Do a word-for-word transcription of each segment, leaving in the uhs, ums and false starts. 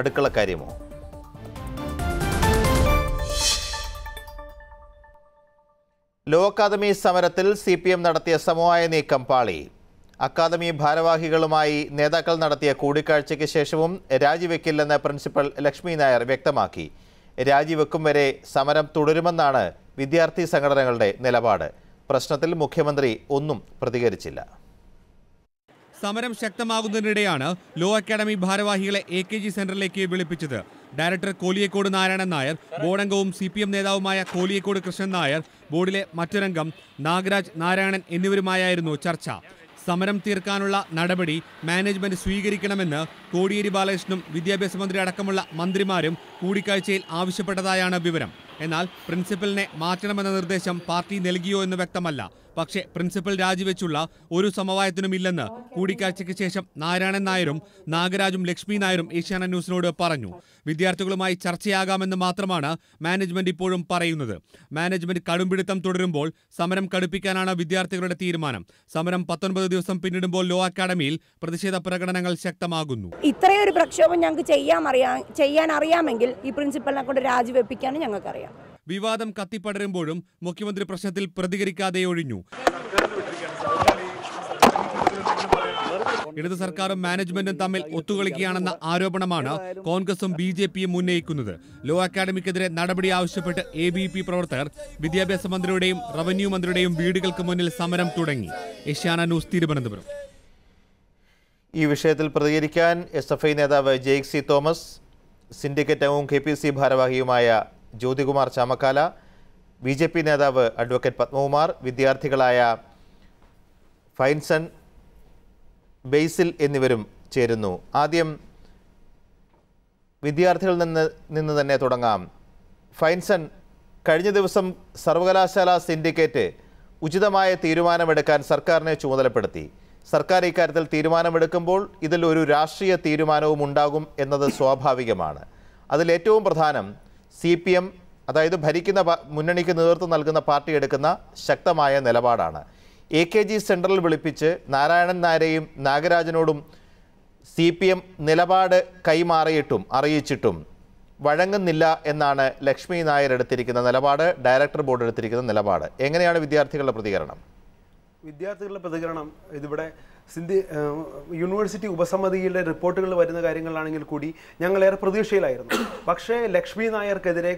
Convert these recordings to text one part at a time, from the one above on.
അടുക്കള കാര്യമോ? ലോക അക്കാദമി സമരത്തിൽ സി പി എം നടത്തിയ സമവായ നീക്കം പാളി. അക്കാദമി ഭാരവാഹികളുമായി നേതാക്കൾ നടത്തിയ കൂടിക്കാഴ്ചയ്ക്ക് ശേഷവും രാജിവെക്കില്ലെന്ന് പ്രിൻസിപ്പൽ ലക്ഷ്മി നായർ വ്യക്തമാക്കി. രാജിവെക്കും വരെ സമരം തുടരുമെന്നാണ് വിദ്യാർത്ഥി സംഘടനകളുടെ നിലപാട്. പ്രശ്നത്തിൽ മുഖ്യമന്ത്രി ഒന്നും പ്രതികരിച്ചില്ല. സമരം ശക്തമാകുന്നതിനിടെയാണ് ലോ അക്കാദമി ഭാരവാഹികളെ എ കെ ജി സെന്ററിലേക്ക് വിളിപ്പിച്ചത്. ഡയറക്ടർ കോലിയേക്കോട് നാരായണൻ നായർ, ബോർഡംഗവും സി പി എം നേതാവുമായ കോലിയേക്കോട് കൃഷ്ണൻ നായർ, ബോർഡിലെ മറ്റൊരംഗം നാഗരാജ് നാരായണൻ എന്നിവരുമായായിരുന്നു ചർച്ച. സമരം തീർക്കാനുള്ള നടപടി മാനേജ്മെന്റ് സ്വീകരിക്കണമെന്ന് കോടിയേരി ബാലകൃഷ്ണനും വിദ്യാഭ്യാസ മന്ത്രി അടക്കമുള്ള മന്ത്രിമാരും കൂടിക്കാഴ്ചയിൽ ആവശ്യപ്പെട്ടതായാണ് വിവരം. എന്നാൽ പ്രിൻസിപ്പലിനെ മാറ്റണമെന്ന നിർദ്ദേശം പാർട്ടി നൽകിയോ എന്ന് വ്യക്തമല്ല. പക്ഷേ പ്രിൻസിപ്പൽ രാജിവെച്ചുള്ള ഒരു സമവായത്തിനുമില്ലെന്ന് കൂടിക്കാഴ്ചയ്ക്ക് ശേഷം നാരായണൻ നായരും നാഗരാജും ലക്ഷ്മി നായരും ഏഷ്യാനെറ്റ് ന്യൂസിനോട് പറഞ്ഞു. വിദ്യാർത്ഥികളുമായി ചർച്ചയാകാമെന്ന് മാത്രമാണ് മാനേജ്മെന്റ് ഇപ്പോഴും പറയുന്നത്. മാനേജ്മെന്റ് കടുംപിടുത്തം തുടരുമ്പോൾ സമരം കടുപ്പിക്കാനാണ് വിദ്യാർത്ഥികളുടെ തീരുമാനം. സമരം പത്തൊൻപത് ദിവസം പിന്നിടുമ്പോൾ ലോ അക്കാദമിയിൽ പ്രതിഷേധ പ്രകടനങ്ങൾ ശക്തമാകുന്നു. ഇത്രയൊരു പ്രക്ഷോഭം ഞങ്ങൾക്ക് ചെയ്യാൻ അറിയാം ചെയ്യാൻ അറിയാമെങ്കിൽ ഈ പ്രിൻസിപ്പലിനെ കൊണ്ട് രാജിവെപ്പിക്കാനും ഞങ്ങൾക്കറിയാം. വിവാദം കത്തിപ്പടരുമ്പോഴും മുഖ്യമന്ത്രി പ്രശ്നത്തിൽ പ്രതികരിക്കാതെ ഒഴിഞ്ഞു. ഇടത് സർക്കാരും മാനേജ്മെന്റും തമ്മിൽ ഒത്തുകളിക്കുകയാണെന്ന ആരോപണമാണ് കോൺഗ്രസും ബി ജെ പിയും ഉന്നയിക്കുന്നത്. ലോ അക്കാദമിക്കെതിരെ നടപടി ആവശ്യപ്പെട്ട് എ ബി പി പ്രവർത്തകർ വിദ്യാഭ്യാസ മന്ത്രിയുടെയും റവന്യൂ മന്ത്രിയുടെയും വീടുകൾക്ക് മുന്നിൽ സമരം തുടങ്ങി. ഏഷ്യാനെറ്റ് ന്യൂസ്, തിരുവനന്തപുരം. ഈ വിഷയത്തിൽ പ്രതികരിക്കാൻ എസ് എഫ് ഐ നേതാവ് ജെയ്ക് സി തോമസ്, സിൻഡിക്കേറ്റ് അംഗവും കെ പി സി ഭാരവാഹിയുമായ Jyothikumar Chamakkala, B J P നേതാവ് അഡ്വക്കേറ്റ് പത്മകുമാർ, വിദ്യാർത്ഥികളായ ഫൈൻസൺ, ബേസിൽ എന്നിവരും ചേരുന്നു. ആദ്യം വിദ്യാർത്ഥികളിൽ നിന്ന് നിന്ന് തന്നെ തുടങ്ങാം. ഫൈൻസൺ, കഴിഞ്ഞ ദിവസം സർവകലാശാല സിൻഡിക്കേറ്റ് ഉചിതമായ തീരുമാനമെടുക്കാൻ സർക്കാരിനെ ചുമതലപ്പെടുത്തി. സർക്കാർ ഇക്കാര്യത്തിൽ തീരുമാനമെടുക്കുമ്പോൾ ഇതിൽ ഒരു രാഷ്ട്രീയ തീരുമാനവും ഉണ്ടാകും എന്നത് സ്വാഭാവികമാണ്. അതിലേറ്റവും പ്രധാനം സി പി എം, അതായത് ഭരിക്കുന്ന മുന്നണിക്ക് നേതൃത്വം നൽകുന്ന പാർട്ടി എടുക്കുന്ന ശക്തമായ നിലപാടാണ്. എ കെ ജി സെൻട്രൽ വിളിപ്പിച്ച് നാരായണൻ നായരെയും നാഗരാജനോടും സി പി എം നിലപാട് കൈമാറിയിട്ടും അറിയിച്ചിട്ടും വഴങ്ങുന്നില്ല എന്നാണ് ലക്ഷ്മി നായർ എടുത്തിരിക്കുന്ന നിലപാട്, ഡയറക്ടർ ബോർഡ് എടുത്തിരിക്കുന്ന നിലപാട്. എങ്ങനെയാണ് വിദ്യാർത്ഥികളുടെ പ്രതികരണം? വിദ്യാർത്ഥികളുടെ പ്രതികരണം ഇതിവിടെ സിന്ധി യൂണിവേഴ്സിറ്റി ഉപസമിതിയിലെ റിപ്പോർട്ടുകൾ വരുന്ന കാര്യങ്ങളാണെങ്കിൽ കൂടി ഞങ്ങളേറെ പ്രതീക്ഷയിലായിരുന്നു. പക്ഷേ ലക്ഷ്മി നായർക്കെതിരെ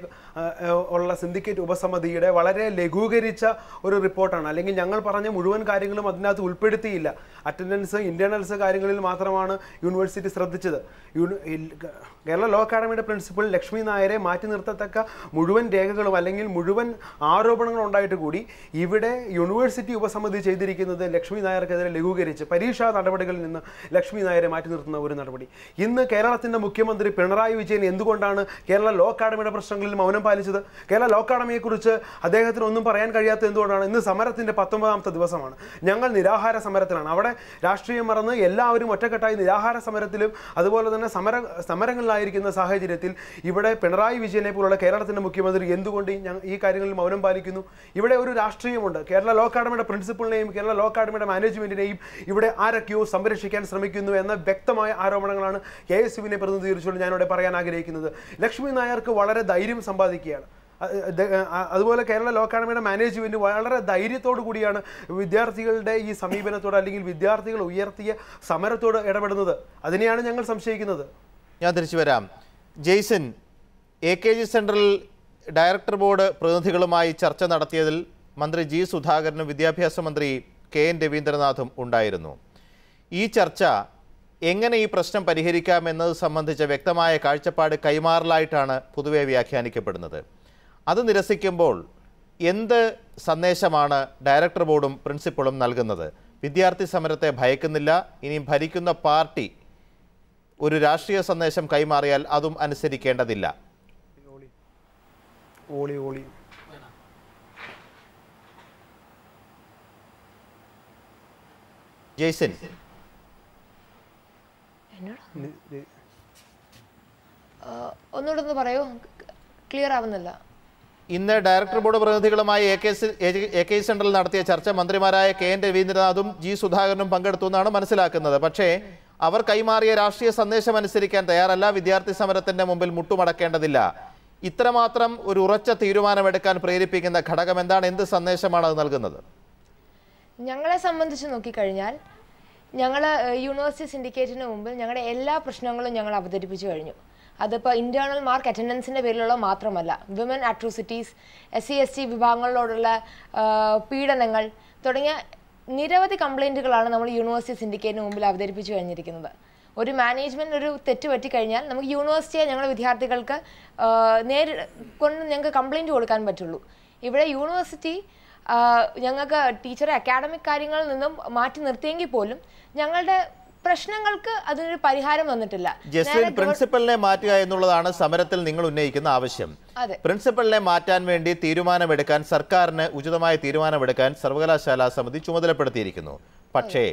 ഉള്ള സിൻഡിക്കേറ്റ് ഉപസമിതിയുടെ വളരെ ലഘൂകരിച്ച ഒരു റിപ്പോർട്ടാണ്. അല്ലെങ്കിൽ ഞങ്ങൾ പറഞ്ഞ മുഴുവൻ കാര്യങ്ങളും അതിനകത്ത് ഉൾപ്പെടുത്തിയില്ല. അറ്റൻഡൻസ്, ഇൻറ്റേണൽസ് കാര്യങ്ങളിൽ മാത്രമാണ് യൂണിവേഴ്സിറ്റി ശ്രദ്ധിച്ചത്. കേരള ലോ അക്കാദമിയുടെ പ്രിൻസിപ്പൽ ലക്ഷ്മി നായരെ മാറ്റി നിർത്തത്തക്ക മുഴുവൻ രേഖകളും അല്ലെങ്കിൽ മുഴുവൻ ആരോപണങ്ങളും ഉണ്ടായിട്ട് കൂടി ഇവിടെ യൂണിവേഴ്സിറ്റി ഉപസമിതി ചെയ്തിരിക്കുന്നത് ലക്ഷ്മി നായർക്കെതിരെ ലഘൂകരിച്ച് പരീക്ഷാ നടപടികളിൽ നിന്ന് ലക്ഷ്മി നായരെ മാറ്റി നിർത്തുന്ന ഒരു നടപടി. ഇന്ന് കേരളത്തിൻ്റെ മുഖ്യമന്ത്രി പിണറായി വിജയൻ എന്തുകൊണ്ടാണ് കേരള ലോ അക്കാദമിയുടെ പ്രശ്നങ്ങളിൽ മൗനം പാലിച്ചത്? കേരള ലോ അക്കാദമിയെക്കുറിച്ച് അദ്ദേഹത്തിന് ഒന്നും പറയാൻ കഴിയാത്ത എന്തുകൊണ്ടാണ്? ഇന്ന് സമരത്തിൻ്റെ പത്തൊമ്പതാമത്തെ ദിവസമാണ്. ഞങ്ങൾ നിരാഹാര സമരത്തിലാണ്. അവിടെ രാഷ്ട്രീയം മറന്ന് എല്ലാവരും ഒറ്റക്കെട്ടായി നിരാഹാര സമരത്തിലും അതുപോലെ തന്നെ സമര സമരങ്ങളിലായിരിക്കുന്ന സാഹചര്യത്തിൽ ഇവിടെ പിണറായി വിജയനെ പോലുള്ള കേരളത്തിൻ്റെ മുഖ്യമന്ത്രി എന്തുകൊണ്ട് ഈ കാര്യങ്ങളിൽ മൗനം പാലിക്കുന്നു? ഇവിടെ ഒരു രാഷ്ട്രീയമുണ്ട്. കേരള ലോ അക്കാദമിയുടെ പ്രിൻസിപ്പളിനെയും കേരള ലോ അക്കാദമിയുടെ മാനേജ്മെൻറ്റിനെയും ഇവിടെ ആരൊക്കെയോ സംരക്ഷിക്കാൻ ശ്രമിക്കുന്നു എന്ന വ്യക്തമായ ആരോപണങ്ങളാണ് കെ എസ് യുവിനെ പ്രതിനിധീകരിച്ചുകൊണ്ട് ഞാനിവിടെ പറയാൻ ആഗ്രഹിക്കുന്നത്. ലക്ഷ്മി നായർക്ക് വളരെ ധൈര്യം സമ്പാദിക്കുകയാണ്. അതുപോലെ കേരള ലോ അക്കാദമിയുടെ മാനേജ്മെൻറ്റ് വളരെ ധൈര്യത്തോടു കൂടിയാണ് വിദ്യാർത്ഥികളുടെ ഈ സമീപനത്തോട് അല്ലെങ്കിൽ വിദ്യാർത്ഥികൾ ഉയർത്തിയ സമരത്തോട് ഇടപെടുന്നത്. അതിനെയാണ് ഞങ്ങൾ സംശയിക്കുന്നത്. ഞാൻ തിരിച്ചു വരാം. ജെയ്സൺ, എ കെ ജി സെൻട്രലിൽ ഡയറക്ടർ ബോർഡ് പ്രതിനിധികളുമായി ചർച്ച നടത്തിയതിൽ മന്ത്രി ജി സുധാകരനും വിദ്യാഭ്യാസ മന്ത്രി കെ എൻ രവീന്ദ്രനാഥും ഉണ്ടായിരുന്നു. ഈ ചർച്ച എങ്ങനെ ഈ പ്രശ്നം പരിഹരിക്കാമെന്നത് സംബന്ധിച്ച വ്യക്തമായ കാഴ്ചപ്പാട് കൈമാറലായിട്ടാണ് പൊതുവെ വ്യാഖ്യാനിക്കപ്പെടുന്നത്. അത് നിരസിക്കുമ്പോൾ എന്ത് സന്ദേശമാണ് ഡയറക്ടർ ബോർഡും പ്രിൻസിപ്പളും നൽകുന്നത്? വിദ്യാർത്ഥി സമരത്തെ ഭയക്കുന്നില്ല, ഇനിയും ഭരിക്കുന്ന പാർട്ടി ഒരു രാഷ്ട്രീയ സന്ദേശം കൈമാറിയാൽ അതും അനുസരിക്കേണ്ടതില്ല. ഓളി ഓളി ജെയ്സൺ, ഒന്നുകൂടെ പറയോ? ക്ലിയർ ആവുന്നില്ല. ഇന്ന് ഡയറക്ടർ ബോർഡ് പ്രതിനിധികളുമായി എ കെ സെൻട്രൽ നടത്തിയ ചർച്ച മന്ത്രിമാരായ കെ എൻ രവീന്ദ്രനാഥും ജി സുധാകരനും പങ്കെടുത്തു എന്നാണ് മനസ്സിലാക്കുന്നത്. പക്ഷേ അവർ കൈമാറിയ രാഷ്ട്രീയ സന്ദേശം അനുസരിക്കാൻ തയ്യാറല്ല, വിദ്യാർത്ഥി സമരത്തിന്റെ മുമ്പിൽ മുട്ടുമടക്കേണ്ടതില്ല. ഇത്രമാത്രം ഒരു ഉറച്ച തീരുമാനമെടുക്കാൻ പ്രേരിപ്പിക്കുന്ന ഘടകം എന്താണ്? എന്ത് സന്ദേശമാണ് അത് നൽകുന്നത്? ഞങ്ങളെ സംബന്ധിച്ച് നോക്കിക്കഴിഞ്ഞാൽ ഞങ്ങൾ യൂണിവേഴ്സിറ്റി സിൻഡിക്കേറ്റിന് മുമ്പിൽ ഞങ്ങളുടെ എല്ലാ പ്രശ്നങ്ങളും ഞങ്ങൾ അവതരിപ്പിച്ചു കഴിഞ്ഞു. അതിപ്പോൾ ഇൻറ്റേർണൽ മാർക്ക് അറ്റൻഡൻസിൻ്റെ പേരിലുള്ള മാത്രമല്ല, women atrocities, S C S T വിഭാഗങ്ങളോടുള്ള പീഡനങ്ങൾ തുടങ്ങിയ നിരവധി കംപ്ലൈൻറ്റുകളാണ് നമ്മൾ യൂണിവേഴ്സിറ്റി സിൻഡിക്കേറ്റിന് മുമ്പിൽ അവതരിപ്പിച്ചു കഴിഞ്ഞിരിക്കുന്നത്. ഒരു മാനേജ്മെൻറ്റ് ഒരു തെറ്റുപറ്റി കഴിഞ്ഞാൽ നമുക്ക് യൂണിവേഴ്സിറ്റിയെ ഞങ്ങളുടെ വിദ്യാർത്ഥികൾക്ക് നേരി കൊണ്ട് ഞങ്ങൾക്ക് കംപ്ലൈൻറ്റ് കൊടുക്കാൻ പറ്റുള്ളൂ. ഇവിടെ യൂണിവേഴ്സിറ്റി ഞങ്ങൾക്ക് ടീച്ചറെ അക്കാഡമിക് കാര്യങ്ങളിൽ നിന്നും മാറ്റി നിർത്തിയെങ്കിൽ പോലും ഞങ്ങളുടെ പ്രശ്നങ്ങൾക്ക് അതിനൊരു പരിഹാരം വന്നിട്ടില്ല. ജസ്റ്റിൻ, പ്രിൻസിപ്പലിനെ മാറ്റുക എന്നുള്ളതാണ് സമരത്തിൽ നിങ്ങൾ ഉന്നയിക്കുന്ന ആവശ്യം. പ്രിൻസിപ്പലിനെ മാറ്റാൻ വേണ്ടി തീരുമാനമെടുക്കാൻ സർക്കാരിന് ഉചിതമായ തീരുമാനമെടുക്കാൻ സർവകലാശാല സമിതി ചുമതലപ്പെടുത്തിയിരിക്കുന്നു. പക്ഷേ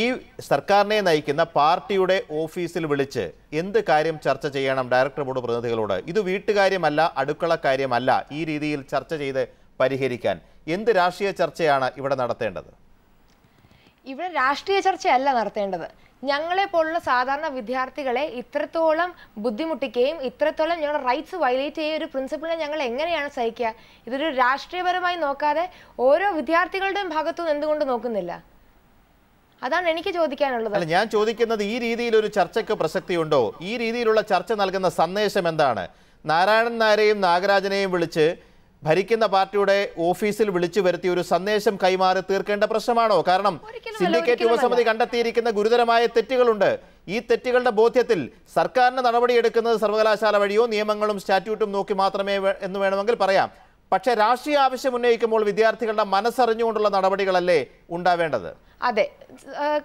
ഈ സർക്കാരിനെ നയിക്കുന്ന പാർട്ടിയുടെ ഓഫീസിൽ വിളിച്ച് എന്ത് കാര്യം ചർച്ച ചെയ്യണം ഡയറക്ടർ ബോർഡ് പ്രതിനിധികളോട്? ഇത് വീട്ടുകാര്യമല്ല, അടുക്കള കാര്യമല്ല. ഈ രീതിയിൽ ചർച്ച ചെയ്ത് പരിഹരിക്കാൻ എന്ത് രാഷ്ട്രീയ ചർച്ചയാണ് ഇവിടെ നടത്തേണ്ടത്? ഇവിടെ രാഷ്ട്രീയ ചർച്ചയല്ല നടത്തേണ്ടത്. ഞങ്ങളെ പോലുള്ള സാധാരണ വിദ്യാർത്ഥികളെ ഇത്രത്തോളം ബുദ്ധിമുട്ടിക്കുകയും ഇത്രത്തോളം ഞങ്ങളുടെ റൈറ്റ്സ് വയലേറ്റ് ചെയ്യുന്ന ഒരു പ്രിൻസിപ്പിളിനെ ഞങ്ങൾ എങ്ങനെയാണ് സഹിക്കുക? ഇതൊരു രാഷ്ട്രീയപരമായി നോക്കാതെ ഓരോ വിദ്യാർത്ഥികളുടെയും ഭാഗത്തുനിന്ന് എന്തുകൊണ്ട് നോക്കുന്നില്ല? അതാണ് എനിക്ക് ചോദിക്കാനുള്ളത്. അല്ല, ഞാൻ ചോദിക്കുന്നത് ഈ രീതിയിൽ ഒരു ചർച്ചയ്ക്ക് പ്രസക്തിയുണ്ടോ? ഈ രീതിയിലുള്ള ചർച്ച നൽകുന്ന സന്ദേശം എന്താണ്? നാരായണൻ നായരെയും നാഗരാജനെയും വിളിച്ച് ഭരിക്കുന്ന പാർട്ടിയുടെ ഓഫീസിൽ വിളിച്ചു വരുത്തിയ ഒരു സന്ദേശം കൈമാറി തീർക്കേണ്ട പ്രശ്നമാണോ? കാരണം സിൻഡിക്കേറ്റ് ഉപസമിതി കണ്ടെത്തിയിരിക്കുന്ന ഗുരുതരമായ തെറ്റുകളുണ്ട്. ഈ തെറ്റുകളുടെ ബോധ്യത്തിൽ സർക്കാരിന് നടപടിയെടുക്കുന്നത് സർവകലാശാല വഴിയോ നിയമങ്ങളും സ്റ്റാറ്റ്യൂട്ടും നോക്കി മാത്രമേ എന്ന് വേണമെങ്കിൽ പറയാം. പക്ഷേ രാഷ്ട്രീയ ആവശ്യം ഉന്നയിക്കുമ്പോൾ വിദ്യാർത്ഥികളുടെ മനസ്സറിഞ്ഞുകൊണ്ടുള്ള നടപടികളല്ലേ ഉണ്ടാവേണ്ടത്? അതെ,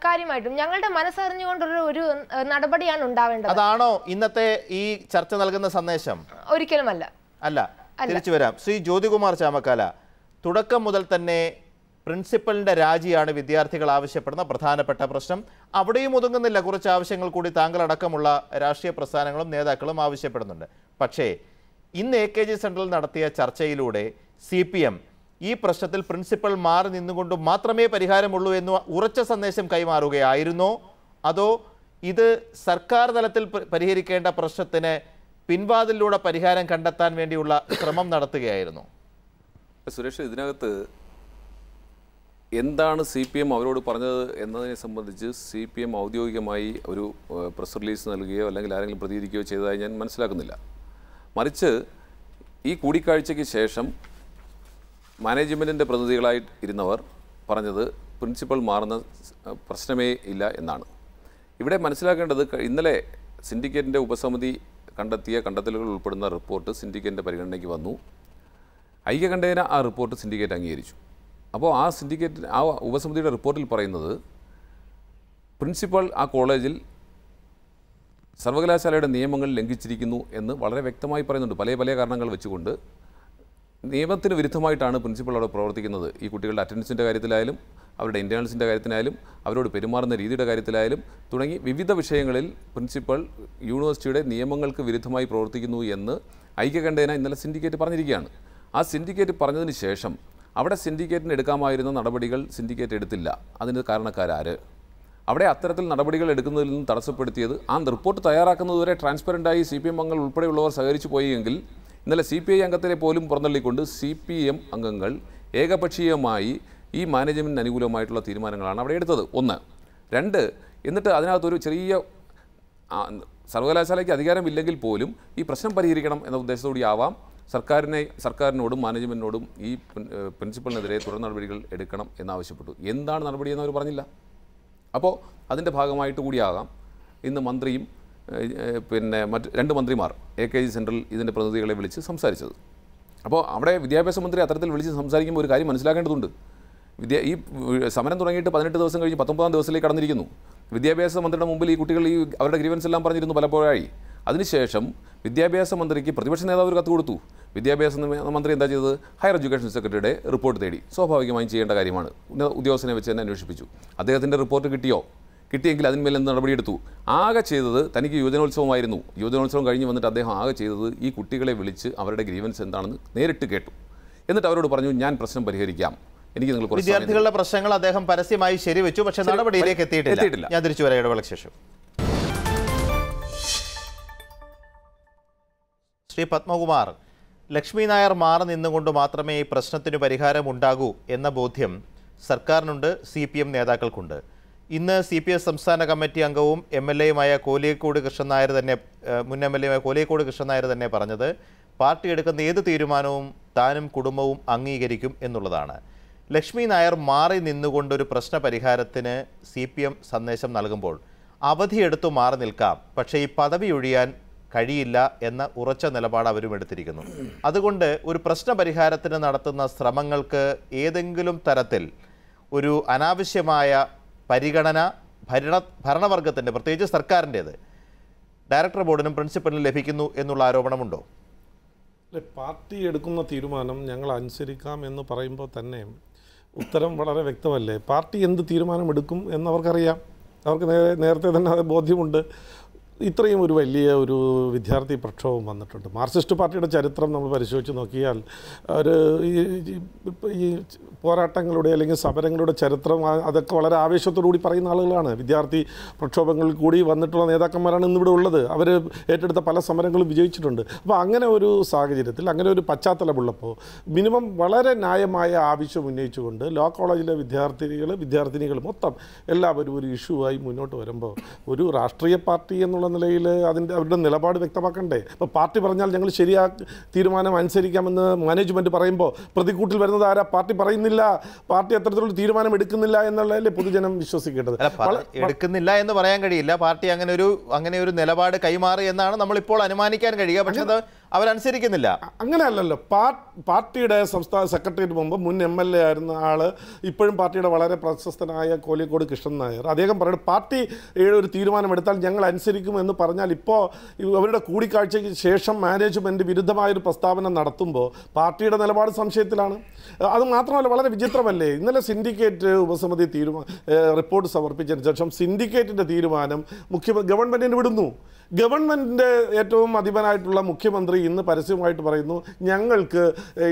കാര്യമായിട്ടും ഞങ്ങളുടെ മനസ്സറിഞ്ഞുകൊണ്ടുള്ള ഒരു നടപടിയാണ് ഉണ്ടാവേണ്ടത്. അതാണോ ഇന്നത്തെ ഈ ചർച്ച നൽകുന്ന സന്ദേശം? ഒരിക്കലുമല്ല. അല്ല, തിരിച്ചു വരാം. ശ്രീ ജ്യോതികുമാർ ചാമക്കാല, തുടക്കം മുതൽ തന്നെ പ്രിൻസിപ്പലിന്റെ രാജിയാണ് വിദ്യാർത്ഥികൾ ആവശ്യപ്പെടുന്ന പ്രധാനപ്പെട്ട പ്രശ്നം. അവിടെയും ഒതുങ്ങുന്നില്ല, കുറച്ച് ആവശ്യങ്ങൾ കൂടി താങ്കളടക്കമുള്ള രാഷ്ട്രീയ പ്രസ്ഥാനങ്ങളും നേതാക്കളും ആവശ്യപ്പെടുന്നുണ്ട്. പക്ഷേ ഇന്ന് എ കെ ജി സെൻട്രൽ നടത്തിയ ചർച്ചയിലൂടെ സി പി എം ഈ പ്രശ്നത്തിൽ പ്രിൻസിപ്പൽ മാറി നിന്നുകൊണ്ട് മാത്രമേ പരിഹാരമുള്ളൂ എന്ന് ഉറച്ച സന്ദേശം കൈമാറുകയായിരുന്നോ, അതോ ഇത് സർക്കാർ തലത്തിൽ പരിഹരിക്കേണ്ട പ്രശ്നത്തിന് പിൻവാതിലൂടെ പരിഹാരം കണ്ടെത്താൻ വേണ്ടിയുള്ള ശ്രമം നടത്തുകയായിരുന്നു? സുരേഷ്, ഇതിനകത്ത് എന്താണ് സി പി എം അവരോട് പറഞ്ഞത് എന്നതിനെ സംബന്ധിച്ച് സി പി എം ഔദ്യോഗികമായി ഒരു പ്രസ് റിലീസ് നൽകുകയോ അല്ലെങ്കിൽ ആരെങ്കിലും പ്രതികരിക്കുകയോ ചെയ്തതായി ഞാൻ മനസ്സിലാക്കുന്നില്ല. മറിച്ച് ഈ കൂടിക്കാഴ്ചയ്ക്ക് ശേഷം മാനേജ്മെൻറ്റിൻ്റെ പ്രതിനിധികളായി ഇരുന്നവർ പറഞ്ഞത് പ്രിൻസിപ്പൽ മാറുന്ന പ്രശ്നമേ ഇല്ല എന്നാണ്. ഇവിടെ മനസ്സിലാക്കേണ്ടത് ഇന്നലെ സിൻഡിക്കേറ്റിൻ്റെ ഉപസമിതി കണ്ടെത്തിയ കണ്ടെത്തലുകൾ ഉൾപ്പെടുന്ന റിപ്പോർട്ട് സിൻഡിക്കേറ്റിൻ്റെ പരിഗണനയ്ക്ക് വന്നു. ഐക്യകണ്ഠേന ആ റിപ്പോർട്ട് സിൻഡിക്കേറ്റ് അംഗീകരിച്ചു. അപ്പോൾ ആ സിൻഡിക്കേറ്റ് ആ ഉപസമിതിയുടെ റിപ്പോർട്ടിൽ പറയുന്നത് പ്രിൻസിപ്പൽ ആ കോളേജിൽ സർവകലാശാലയുടെ നിയമങ്ങൾ ലംഘിച്ചിരിക്കുന്നു എന്ന് വളരെ വ്യക്തമായി പറയുന്നുണ്ട്. പല പല കാരണങ്ങൾ വെച്ചുകൊണ്ട് നിയമത്തിന് വിരുദ്ധമായിട്ടാണ് പ്രിൻസിപ്പൽ അവിടെ പ്രവർത്തിക്കുന്നത്. ഈ കുട്ടികളുടെ അറ്റൻഡൻസിൻ്റെ കാര്യത്തിലായാലും അവരുടെ ഇൻ്റേണൽസിൻ്റെ കാര്യത്തിലായാലും അവരോട് പെരുമാറുന്ന രീതിയുടെ കാര്യത്തിലായാലും തുടങ്ങി വിവിധ വിഷയങ്ങളിൽ പ്രിൻസിപ്പൽ യൂണിവേഴ്സിറ്റിയുടെ നിയമങ്ങൾക്ക് വിരുദ്ധമായി പ്രവർത്തിക്കുന്നു എന്ന് ഐക്യകണ്ഠേന ഇന്നലെ സിൻഡിക്കേറ്റ് പറഞ്ഞിരിക്കുകയാണ്. ആ സിൻഡിക്കേറ്റ് പറഞ്ഞതിന് ശേഷം അവിടെ സിൻഡിക്കേറ്റിന് എടുക്കാമായിരുന്ന നടപടികൾ സിൻഡിക്കേറ്റ് എടുത്തില്ല. അതിന് കാരണക്കാരാര്? അവിടെ അത്തരത്തിൽ നടപടികൾ എടുക്കുന്നതിൽ നിന്ന് തടസ്സപ്പെടുത്തിയത് ആ റിപ്പോർട്ട് തയ്യാറാക്കുന്നതുവരെ ട്രാൻസ്പെറൻ്റായി സി പി എം അംഗങ്ങൾ ഉൾപ്പെടെയുള്ളവർ സഹകരിച്ചു പോയെങ്കിൽ ഇന്നലെ സി പി ഐ അംഗത്തിനെ പോലും പുറന്തള്ളിക്കൊണ്ട് സി പി എം അംഗങ്ങൾ ഏകപക്ഷീയമായി ഈ മാനേജ്മെൻറ്റിന് അനുകൂലമായിട്ടുള്ള തീരുമാനങ്ങളാണ് അവിടെ എടുത്തത്. ഒന്ന്. രണ്ട്, എന്നിട്ട് അതിനകത്തൊരു ചെറിയ സർവകലാശാലയ്ക്ക് അധികാരമില്ലെങ്കിൽ പോലും ഈ പ്രശ്നം പരിഹരിക്കണം എന്ന ഉദ്ദേശത്തോടെയാവാം സർക്കാരിനെ സർക്കാരിനോടും മാനേജ്മെൻറ്റിനോടും ഈ പ്രിൻസിപ്പലിനെതിരെ തുടർ നടപടികൾ എടുക്കണം എന്നാവശ്യപ്പെട്ടു. എന്താണ് നടപടിയെന്ന് അവർ പറഞ്ഞില്ല. അപ്പോൾ അതിൻ്റെ ഭാഗമായിട്ട് കൂടിയാകാം ഇന്ന് മന്ത്രിയും പിന്നെ മറ്റ് രണ്ട് മന്ത്രിമാർ എ കെ ജി സെൻട്രൽ ഇതിൻ്റെ പ്രതിനിധികളെ വിളിച്ച് സംസാരിച്ചത്. അപ്പോൾ അവിടെ വിദ്യാഭ്യാസ മന്ത്രി അത്തരത്തിൽ വിളിച്ച് സംസാരിക്കുമ്പോൾ ഒരു കാര്യം മനസ്സിലാക്കേണ്ടതുണ്ട്. വിദ്യ ഈ സമരം തുടങ്ങിയിട്ട് പതിനെട്ട് ദിവസം കഴിഞ്ഞ് പത്തൊമ്പതാം ദിവസത്തിലേക്ക് കടന്നിരിക്കുന്നു. വിദ്യാഭ്യാസ മന്ത്രിയുടെ മുമ്പിൽ ഈ കുട്ടികൾ ഈ അവരുടെ ഗ്രീവൻസ് എല്ലാം പറഞ്ഞിരുന്നു പലപ്പോഴായി. അതിനുശേഷം വിദ്യാഭ്യാസ മന്ത്രിക്ക് പ്രതിപക്ഷ നേതാവ് ഒരു കത്ത് കൊടുത്തു. വിദ്യാഭ്യാസ മന്ത്രി എന്താ ചെയ്തത്? ഹയർ എഡ്യൂക്കേഷൻ സെക്രട്ടറിയുടെ റിപ്പോർട്ട് തേടി. സ്വാഭാവികമായും ചെയ്യേണ്ട കാര്യമാണ്. ഉദ്യോഗസ്ഥനെ വെച്ച് തന്നെ അന്വേഷിപ്പിച്ചു. അദ്ദേഹത്തിൻ്റെ റിപ്പോർട്ട് കിട്ടിയോ? കിട്ടിയെങ്കിൽ അതിന്മേൽ എന്ത് നടപടിയെടുത്തു? ആകെ ചെയ്തത് തനിക്ക് യുവജനോത്സവമായിരുന്നു. യുവജനോത്സവം കഴിഞ്ഞ് വന്നിട്ട് അദ്ദേഹം ആകെ ചെയ്തത് ഈ കുട്ടികളെ വിളിച്ച് അവരുടെ ഗ്രീവൻസ് എന്താണെന്ന് നേരിട്ട് കേട്ടു. എന്നിട്ട് അവരോട് പറഞ്ഞു, ഞാൻ പ്രശ്നം പരിഹരിക്കാം, വിദ്യാർത്ഥികളുടെ പ്രശ്നങ്ങൾ അദ്ദേഹം പരസ്യമായി ശരിവെച്ചു, പക്ഷേ നടപടിയിലേക്ക് എത്തിയിട്ടില്ല. ഞാൻ തിരിച്ചു വരാം ഇടവേളയ്ക്ക് ശേഷം. ശ്രീ പത്മകുമാർ, ലക്ഷ്മി നായർ മാറി നിന്നുകൊണ്ട് മാത്രമേ ഈ പ്രശ്നത്തിന് പരിഹാരം ഉണ്ടാകൂ എന്ന ബോധ്യം സർക്കാരിനുണ്ട്, സി പി എം നേതാക്കൾക്കുണ്ട്. ഇന്ന് സി പി എം സംസ്ഥാന കമ്മിറ്റി അംഗവും എം എൽ എയുമായ കോലിയക്കോട് കൃഷ്ണൻ നായർ തന്നെ മുൻ M L A Koliyakode Krishnan Nair തന്നെ പറഞ്ഞത് പാർട്ടി എടുക്കുന്ന ഏത് തീരുമാനവും താനും കുടുംബവും അംഗീകരിക്കും എന്നുള്ളതാണ്. ലക്ഷ്മി നായർ മാറി നിന്നുകൊണ്ടൊരു പ്രശ്ന പരിഹാരത്തിന് സി പി എം സന്ദേശം നൽകുമ്പോൾ അവധിയെടുത്തു മാറി നിൽക്കാം, പക്ഷേ ഈ പദവി ഒഴിയാൻ കഴിയില്ല എന്ന ഉറച്ച നിലപാട് അവരും എടുത്തിരിക്കുന്നു. അതുകൊണ്ട് ഒരു പ്രശ്ന പരിഹാരത്തിന് നടത്തുന്ന ശ്രമങ്ങൾക്ക് ഏതെങ്കിലും തരത്തിൽ ഒരു അനാവശ്യമായ പരിഗണന ഭരണ ഭരണവർഗത്തിൻ്റെ പ്രത്യേകിച്ച് സർക്കാരിൻ്റേത് ഡയറക്ടർ ബോർഡിനും പ്രിൻസിപ്പലിനും ലഭിക്കുന്നു എന്നുള്ള ആരോപണമുണ്ടോ? പാർട്ടി എടുക്കുന്ന തീരുമാനം ഞങ്ങൾ അനുസരിക്കാം എന്ന് പറയുമ്പോൾ തന്നെ ഉത്തരം വളരെ വ്യക്തമല്ലേ. പാർട്ടി എന്ത് തീരുമാനമെടുക്കും എന്നവർക്കറിയാം, അവർക്ക് നേരത്തെ തന്നെ അത് ബോധ്യമുണ്ട്. ഇത്രയും ഒരു വലിയ ഒരു വിദ്യാർത്ഥി പ്രക്ഷോഭം വന്നിട്ടുണ്ട്. മാർക്സിസ്റ്റ് പാർട്ടിയുടെ ചരിത്രം നമ്മൾ പരിശോധിച്ച് നോക്കിയാൽ ഒരു ഈ പോരാട്ടങ്ങളുടെ അല്ലെങ്കിൽ സമരങ്ങളുടെ ചരിത്രം അതൊക്കെ വളരെ ആവേശത്തോടു കൂടി പറയുന്ന ആളുകളാണ്. വിദ്യാർത്ഥി പ്രക്ഷോഭങ്ങളിൽ കൂടി വന്നിട്ടുള്ള നേതാക്കന്മാരാണ് ഇന്നിവിടെ ഉള്ളത്. അവർ ഏറ്റെടുത്ത പല സമരങ്ങളും വിജയിച്ചിട്ടുണ്ട്. അപ്പോൾ അങ്ങനെ ഒരു സാഹചര്യത്തിൽ അങ്ങനെ ഒരു പശ്ചാത്തലമുള്ളപ്പോൾ മിനിമം വളരെ ന്യായമായ ആവശ്യം ഉന്നയിച്ചുകൊണ്ട് ലോ കോളേജിലെ വിദ്യാർത്ഥികൾ വിദ്യാർത്ഥിനികൾ മൊത്തം എല്ലാവരും ഒരു ഇഷ്യൂ ആയി മുന്നോട്ട് വരുമ്പോൾ ഒരു രാഷ്ട്രീയ പാർട്ടി എന്നുള്ള നിലയിൽ അതിൻ്റെ അവരുടെ നിലപാട് വ്യക്തമാക്കണ്ടേ? അപ്പോൾ പാർട്ടി പറഞ്ഞാൽ ഞങ്ങൾ ശരിയാ തീരുമാനം അനുസരിക്കാമെന്ന് മാനേജ്മെൻറ്റ് പറയുമ്പോൾ പ്രതിക്കൂട്ടിൽ വരുന്നത് ആരാ? പാർട്ടി പറയുന്നില്ല, പാർട്ടി അത്തരത്തിലുള്ള തീരുമാനം എടുക്കുന്നില്ല എന്നുള്ളതല്ലേ പൊതുജനം വിശ്വസിക്കേണ്ടത്. എടുക്കുന്നില്ല എന്ന് പറയാൻ കഴിയില്ല, പാർട്ടി അങ്ങനെ ഒരു അങ്ങനെ ഒരു നിലപാട് കൈമാറി എന്നാണ് നമ്മളിപ്പോൾ അനുമാനിക്കാൻ കഴിയുക, പക്ഷേ അത് അവരനുസരിക്കുന്നില്ല. അങ്ങനെയല്ലല്ലോ. പാർട്ടിയുടെ സംസ്ഥാന സെക്രട്ടറിക്ക് മുമ്പ് മുൻ എം എൽ എ ആയിരുന്ന ആൾ ഇപ്പോഴും പാർട്ടിയുടെ വളരെ പ്രശസ്തനായ കോലിക്കോട് കൃഷ്ണൻ നായർ അദ്ദേഹം പറയുന്നത് പാർട്ടി ഒരു തീരുമാനമെടുത്താൽ ഞങ്ങൾ അനുസരിക്കുമെന്ന് പറഞ്ഞാൽ ഇപ്പോൾ അവരുടെ കൂടിക്കാഴ്ചയ്ക്ക് ശേഷം മാനേജ്മെൻറ്റ് വിരുദ്ധമായൊരു പ്രസ്താവന നടത്തുമ്പോൾ പാർട്ടിയുടെ നിലപാട് സംശയത്തിലാണ്. അത് മാത്രമല്ല വളരെ വിചിത്രമല്ലേ, ഇന്നലെ സിൻഡിക്കേറ്റ് ഉപസമിതി തീരുമാനം റിപ്പോർട്ട് സമർപ്പിച്ചതിന് ശേഷം സിൻഡിക്കേറ്റിൻ്റെ തീരുമാനം മുഖ്യമന്ത്രി ഗവൺമെൻറ്റിന് വിടുന്നു. ഗവൺമെൻറ്റിൻ്റെ ഏറ്റവും അധിപനായിട്ടുള്ള മുഖ്യമന്ത്രി ഇന്ന് പരസ്യമായിട്ട് പറയുന്നു ഞങ്ങൾക്ക്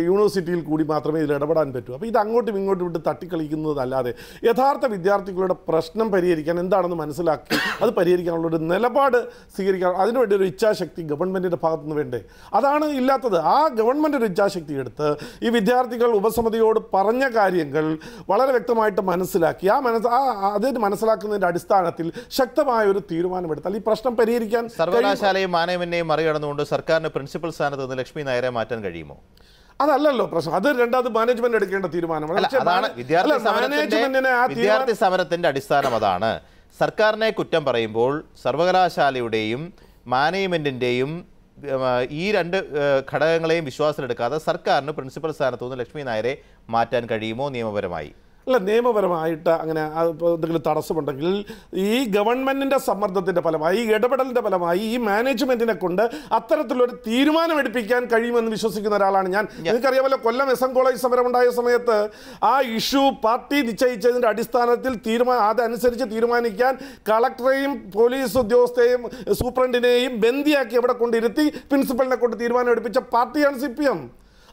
യൂണിവേഴ്സിറ്റിയിൽ കൂടി മാത്രമേ ഇതിൽ ഇടപെടാൻ പറ്റൂ. അപ്പോൾ ഇത് അങ്ങോട്ടും ഇങ്ങോട്ടും വിട്ട് തട്ടിക്കളിക്കുന്നതല്ലാതെ യഥാർത്ഥ വിദ്യാർത്ഥികളുടെ പ്രശ്നം പരിഹരിക്കാൻ എന്താണെന്ന് മനസ്സിലാക്കി അത് പരിഹരിക്കാനുള്ളൊരു നിലപാട് സ്വീകരിക്കാൻ അതിനുവേണ്ടി ഒരു ഇച്ഛാശക്തി ഗവൺമെൻറ്റിൻ്റെ ഭാഗത്തു നിന്ന് വേണ്ടേ? അതാണ് ഇല്ലാത്തത്. ആ ഗവൺമെൻറ് ഒരു ഇച്ഛാശക്തി എടുത്ത് ഈ വിദ്യാർത്ഥികൾ ഉപസമിതിയോട് പറഞ്ഞ കാര്യങ്ങൾ വളരെ വ്യക്തമായിട്ട് മനസ്സിലാക്കി ആ മനസ്സ് ആ അതിന് മനസ്സിലാക്കുന്നതിൻ്റെ അടിസ്ഥാനത്തിൽ ശക്തമായ ഒരു തീരുമാനമെടുത്താൽ ഈ പ്രശ്നം പരിഹരിക്കാൻ സർവകലാശാലയും മാനേജ്മെന്റിനെയും മറികടന്നുകൊണ്ട് സർക്കാരിന് പ്രിൻസിപ്പൽ സ്ഥാനത്ത് നിന്ന് ലക്ഷ്മി നായരെ മാറ്റാൻ കഴിയുമോ? അതല്ലല്ലോ പ്രശ്നം. അത് രണ്ടാമത് മാനേജ്മെന്റ് എടുക്കേണ്ട തീരുമാനമാണ്. വിദ്യാർത്ഥി സമരത്തിന്റെ അടിസ്ഥാനം അതാണ്. സർക്കാരിനെ കുറ്റം പറയുമ്പോൾ സർവകലാശാലയുടെയും മാനേജ്മെന്റിന്റെയും ഈ രണ്ട് ഘടകങ്ങളെയും വിശ്വാസത്തിലെടുക്കാതെ സർക്കാരിന് പ്രിൻസിപ്പൽ സ്ഥാനത്ത് നിന്ന് ലക്ഷ്മി നായരെ മാറ്റാൻ കഴിയുമോ നിയമപരമായി? അല്ല, നിയമപരമായിട്ട് അങ്ങനെ എന്തെങ്കിലും തടസ്സമുണ്ടെങ്കിൽ ഈ ഗവൺമെൻറ്റിൻ്റെ സമ്മർദ്ദത്തിൻ്റെ ഫലമായി ഈ ഇടപെടലിൻ്റെ ഫലമായി ഈ മാനേജ്മെൻറ്റിനെ കൊണ്ട് അത്തരത്തിലൊരു തീരുമാനം എടുപ്പിക്കാൻ കഴിയുമെന്ന് വിശ്വസിക്കുന്ന ഒരാളാണ് ഞാൻ. എനിക്കറിയാമല്ലോ, കൊല്ലം എസ് എം കോളേജ് സമരമുണ്ടായ സമയത്ത് ആ ഇഷ്യൂ പാർട്ടി നിശ്ചയിച്ചതിൻ്റെ അടിസ്ഥാനത്തിൽ തീരുമാനം അതനുസരിച്ച് തീരുമാനിക്കാൻ കളക്ടറേയും പോലീസ് ഉദ്യോഗസ്ഥയെയും സൂപ്രണ്ടിനെയും ബന്ദിയാക്കി അവിടെ കൊണ്ടിരുത്തി പ്രിൻസിപ്പലിനെ കൊണ്ട് തീരുമാനം എടുപ്പിച്ച പാർട്ടിയാണ് സി പി എം.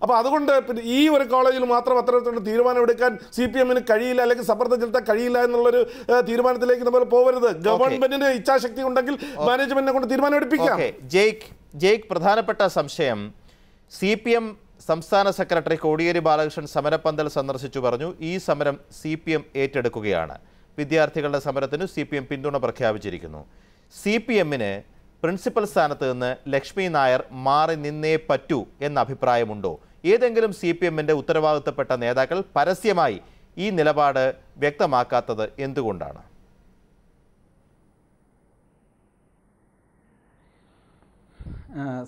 അപ്പോൾ അതുകൊണ്ട് പിന്നെ ഈ ഒരു കോളേജിൽ മാത്രം അത്തരത്തിലുള്ള തീരുമാനമെടുക്കാൻ സി പി എമ്മിന് കഴിയില്ല അല്ലെങ്കിൽ സമ്മർദ്ദം ചെലുത്താൻ കഴിയില്ല എന്നുള്ളൊരു തീരുമാനത്തിലേക്ക് നമ്മൾ പോകരുത്. ഗവൺമെന്റിന് ഇച്ഛാശക്തി ഉണ്ടെങ്കിൽ മാനേജ്മെന്റിനെ കൊണ്ട് തീരുമാനം എടുപ്പിക്കാം. ജയ്ക്ക് ജയ്ക്ക് പ്രധാനപ്പെട്ട സംശയം, സി പി എം സംസ്ഥാന സെക്രട്ടറി കോടിയേരി ബാലകൃഷ്ണൻ സമരപ്പന്തൽ സന്ദർശിച്ചു പറഞ്ഞു ഈ സമരം സി പി എം ഏറ്റെടുക്കുകയാണ്, വിദ്യാർത്ഥികളുടെ സമരത്തിന് സി പി എം പിന്തുണ പ്രഖ്യാപിച്ചിരിക്കുന്നു, സി പി എമ്മിന് പ്രിൻസിപ്പൽ സ്ഥാനത്ത് നിന്ന് ലക്ഷ്മി നായർ മാറി നിന്നേ പറ്റൂ എന്ന അഭിപ്രായമുണ്ടോ? ഏതെങ്കിലും സി പി എമ്മിൻ്റെ ഉത്തരവാദിത്തപ്പെട്ട നേതാക്കൾ പരസ്യമായി ഈ നിലപാട് വ്യക്തമാക്കാത്തത് എന്തുകൊണ്ടാണ്?